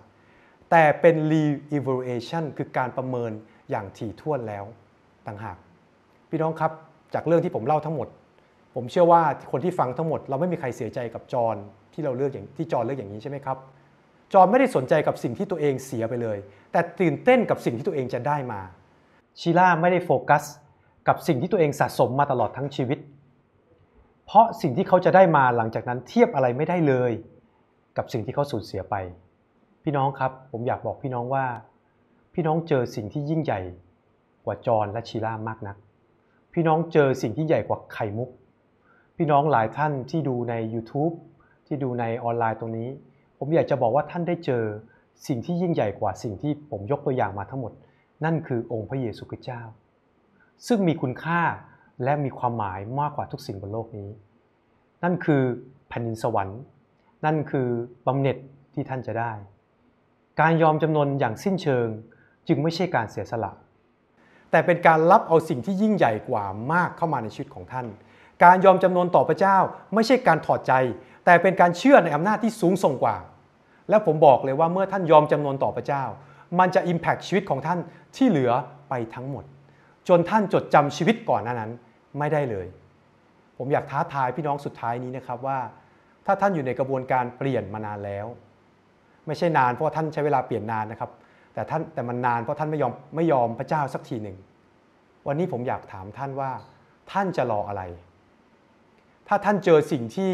แต่เป็น re-evaluation คือการประเมินอย่างถี่ถ้วนแล้วต่างหากพี่น้องครับจากเรื่องที่ผมเล่าทั้งหมดผมเชื่อว่าคนที่ฟังทั้งหมดเราไม่มีใครเสียใจกับจอห์นที่จอห์นเลือกอย่างนี้ใช่ไหมครับจอห์นไม่ได้สนใจกับสิ่งที่ตัวเองเสียไปเลยแต่ตื่นเต้นกับสิ่งที่ตัวเองจะได้มาชีล่าไม่ได้โฟกัสกับสิ่งที่ตัวเองสะสมมาตลอดทั้งชีวิตเพราะสิ่งที่เขาจะได้มาหลังจากนั้นเทียบอะไรไม่ได้เลยกับสิ่งที่เขาสูญเสียไปพี่น้องครับผมอยากบอกพี่น้องว่าพี่น้องเจอสิ่งที่ยิ่งใหญ่กว่าจอห์นและชีล่ามากนักพี่น้องเจอสิ่งที่ใหญ่กว่าไข่มุกพี่น้องหลายท่านที่ดูใน YouTube ที่ดูในออนไลน์ตรงนี้ผมอยากจะบอกว่าท่านได้เจอสิ่งที่ยิ่งใหญ่กว่าสิ่งที่ผมยกตัวอย่างมาทั้งหมดนั่นคือองค์พระเยซูคริสต์เจ้าซึ่งมีคุณค่าและมีความหมายมากกว่าทุกสิ่งบนโลกนี้นั่นคือแผ่นดินสวรรค์นั่นคือบำเหน็จที่ท่านจะได้การยอมจำนนอย่างสิ้นเชิงจึงไม่ใช่การเสียสละแต่เป็นการรับเอาสิ่งที่ยิ่งใหญ่กว่ามากเข้ามาในชีวิตของท่านการยอมจำนนต่อพระเจ้าไม่ใช่การถอดใจแต่เป็นการเชื่อในอำนาจที่สูงส่งกว่าและผมบอกเลยว่าเมื่อท่านยอมจำนนต่อพระเจ้ามันจะ impact ชีวิตของท่านที่เหลือไปทั้งหมดจนท่านจดจำชีวิตก่อนหน้านั้นไม่ได้เลยผมอยากท้าทายพี่น้องสุดท้ายนี้นะครับว่าถ้าท่านอยู่ในกระบวนการเปลี่ยนมานานแล้วไม่ใช่นานเพราะท่านใช้เวลาเปลี่ยนนานนะครับแต่มันนานเพราะท่านไม่ยอมพระเจ้าสักทีหนึ่งวันนี้ผมอยากถามท่านว่าท่านจะรออะไรถ้าท่านเจอสิ่งที่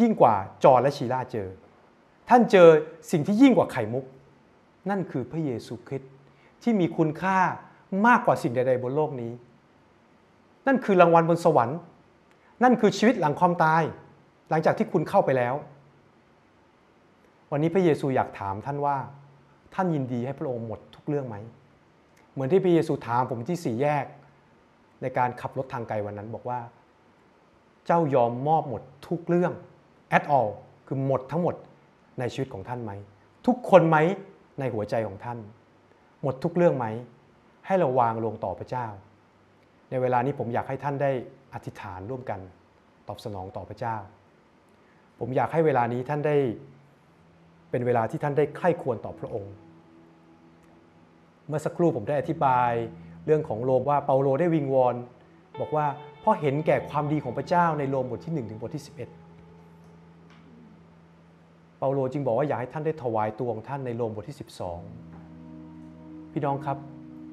ยิ่งกว่าจอห์นและชีล่าเจอท่านเจอสิ่งที่ยิ่งกว่าไข่มุกนั่นคือพระเยซูคริสต์ที่มีคุณค่ามากกว่าสิ่งใดๆบนโลกนี้นั่นคือรางวัลบนสวรรค์นั่นคือชีวิตหลังความตายหลังจากที่คุณเข้าไปแล้ววันนี้พระเยซูอยากถามท่านว่าท่านยินดีให้พระองค์หมดทุกเรื่องไหมเหมือนที่พระเยซูถามผมที่สี่แยกในการขับรถทางไกลวันนั้นบอกว่าเจ้ายอมมอบหมดทุกเรื่อง at all คือหมดทั้งหมดในชีวิตของท่านไหมทุกคนไหมในหัวใจของท่านหมดทุกเรื่องไหมให้เราวางลงต่อพระเจ้าในเวลานี้ผมอยากให้ท่านได้อธิษฐานร่วมกันตอบสนองต่อพระเจ้าผมอยากให้เวลานี้ท่านได้เป็นเวลาที่ท่านได้ใคร่ควรต่อพระองค์เมื่อสักครู่ผมได้อธิบายเรื่องของโรมว่าเปาโลได้วิงวอนบอกว่าเพราะเห็นแก่ความดีของพระเจ้าในโรมบทที่1ถึงบทที่11เปาโลจึงบอกว่าอยากให้ท่านได้ถวายตัวของท่านในโรมบทที่12พี่น้องครับ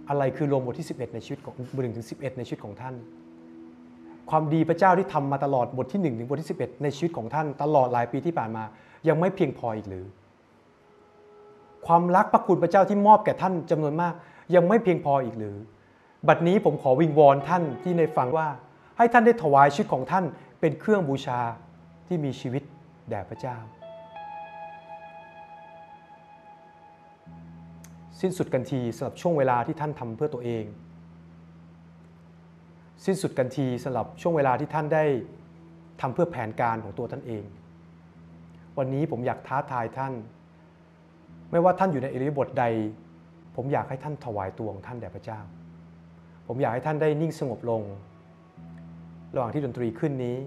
อะไรคือโรมบทที่11ในชีวิตของ1ถึง11ในชีวิตของท่านความดีพระเจ้าที่ทำมาตลอดบทที่1ถึงบทที่11ในชีวิตของท่านตลอดหลายปีที่ผ่านมายังไม่เพียงพออีกหรือความรักพระคุณพระเจ้าที่มอบแก่ท่านจำนวนมากยังไม่เพียงพออีกหรือบัดนี้ผมขอวิงวอนท่านที่ในฟังว่าให้ท่านได้ถวายชีวิตของท่านเป็นเครื่องบูชาที่มีชีวิตแด่พระเจ้า สิ้นสุดกันทีสำหรับช่วงเวลาที่ท่านทำเพื่อตัวเองสิ้นสุดกันทีสำหรับช่วงเวลาที่ท่านได้ทำเพื่อแผนการของตัวท่านเองวันนี้ผมอยากท้าทายท่านไม่ว่าท่านอยู่ในอิริยาบถใดผมอยากให้ท่านถวายตัวของท่านแด่พระเจ้าผมอยากให้ท่านได้นิ่งสงบลงระหว่างที่ดนตรีขึ้นนี้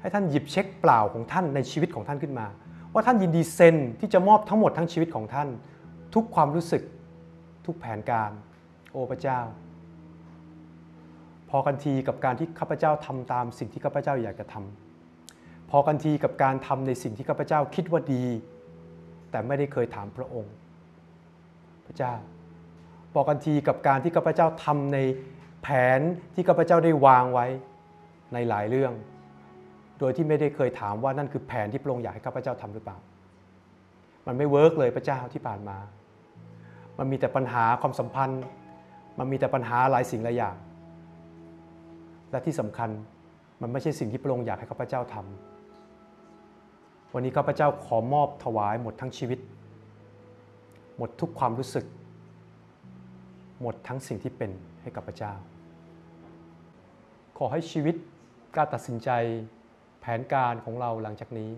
ให้ท่านหยิบเช็คเปล่าของท่านในชีวิตของท่านขึ้นมาว่าท่านยินดีเซ็นที่จะมอบทั้งหมดทั้งชีวิตของท่านทุกความรู้สึกทุกแผนการโอ้พระเจ้าพอกันทีกับการที่ข้าพเจ้าทำตามสิ่งที่ข้าพเจ้าอยากจะทำพอกันทีกับการทำในสิ่งที่ข้าพเจ้าคิดว่าดีแต่ไม่ได้เคยถามพระองค์พระเจ้าพอกันทีกับการที่ข้าพเจ้าทำในแผนที่ข้าพเจ้าได้วางไว้ในหลายเรื่องโดยที่ไม่ได้เคยถามว่านั่นคือแผนที่พระองค์อยากให้ข้าพเจ้าทำหรือเปล่ามันไม่เวิร์กเลยพระเจ้าที่ผ่านมามันมีแต่ปัญหาความสัมพันธ์มันมีแต่ปัญหาหลายสิ่งหลายอย่างและที่สำคัญมันไม่ใช่สิ่งที่พระองค์อยากให้ข้าพเจ้าทำวันนี้ข้าพเจ้าขอมอบถวายหมดทั้งชีวิตหมดทุกความรู้สึกหมดทั้งสิ่งที่เป็นให้กับพระเจ้าขอให้ชีวิตการตัดสินใจแผนการของเราหลังจากนี้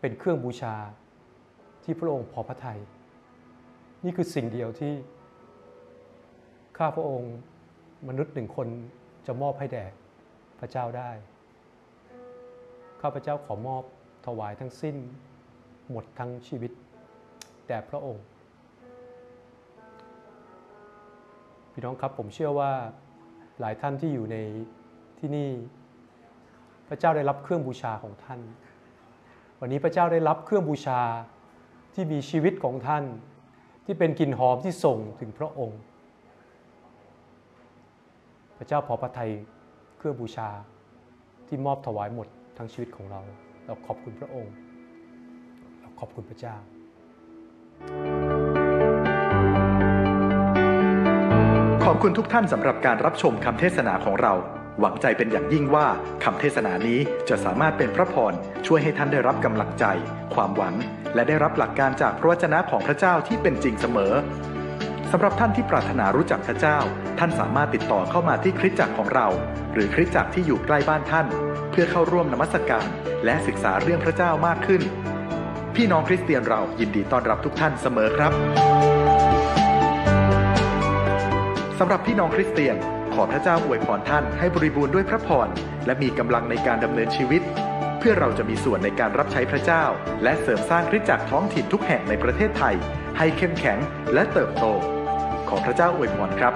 เป็นเครื่องบูชาที่พระองค์พอพระทัยนี่คือสิ่งเดียวที่ข้าพระองค์มนุษย์หนึ่งคนจะมอบให้แด่พระเจ้าได้ข้าพระเจ้าขอมอบถวายทั้งสิ้นหมดทั้งชีวิตแด่พระองค์พี่น้องครับผมเชื่อว่าหลายท่านที่อยู่ในที่นี่พระเจ้าได้รับเครื่องบูชาของท่านวันนี้พระเจ้าได้รับเครื่องบูชาที่มีชีวิตของท่านที่เป็นกลิ่นหอมที่ส่งถึงพระองค์พระเจ้าพอพระทัยเครื่องบูชาที่มอบถวายหมดทั้งชีวิตของเราเราขอบคุณพระองค์เราขอบคุณพระเจ้าขอบคุณทุกท่านสำหรับการรับชมคำเทศนาของเราหวังใจเป็นอย่างยิ่งว่าคำเทศนานี้จะสามารถเป็นพระพรช่วยให้ท่านได้รับกำลังใจความหวังและได้รับหลักการจากพระวจนะของพระเจ้าที่เป็นจริงเสมอสำหรับท่านที่ปรารถนารู้จักพระเจ้าท่านสามารถติดต่อเข้ามาที่คริสตจักรของเราหรือคริสตจักรที่อยู่ใกล้บ้านท่านเพื่อเข้าร่วมนมัสการและศึกษาเรื่องพระเจ้ามากขึ้นพี่น้องคริสเตียนเรายินดีต้อนรับทุกท่านเสมอครับสำหรับพี่น้องคริสเตียนขอพระเจ้าอวยพรท่านให้บริบูรณ์ด้วยพระพรและมีกำลังในการดำเนินชีวิตเพื่อเราจะมีส่วนในการรับใช้พระเจ้าและเสริมสร้างคริสตจักรท้องถิ่นทุกแห่งในประเทศไทยให้เข้มแข็งและเติบโตขอพระเจ้าอวยพรครับ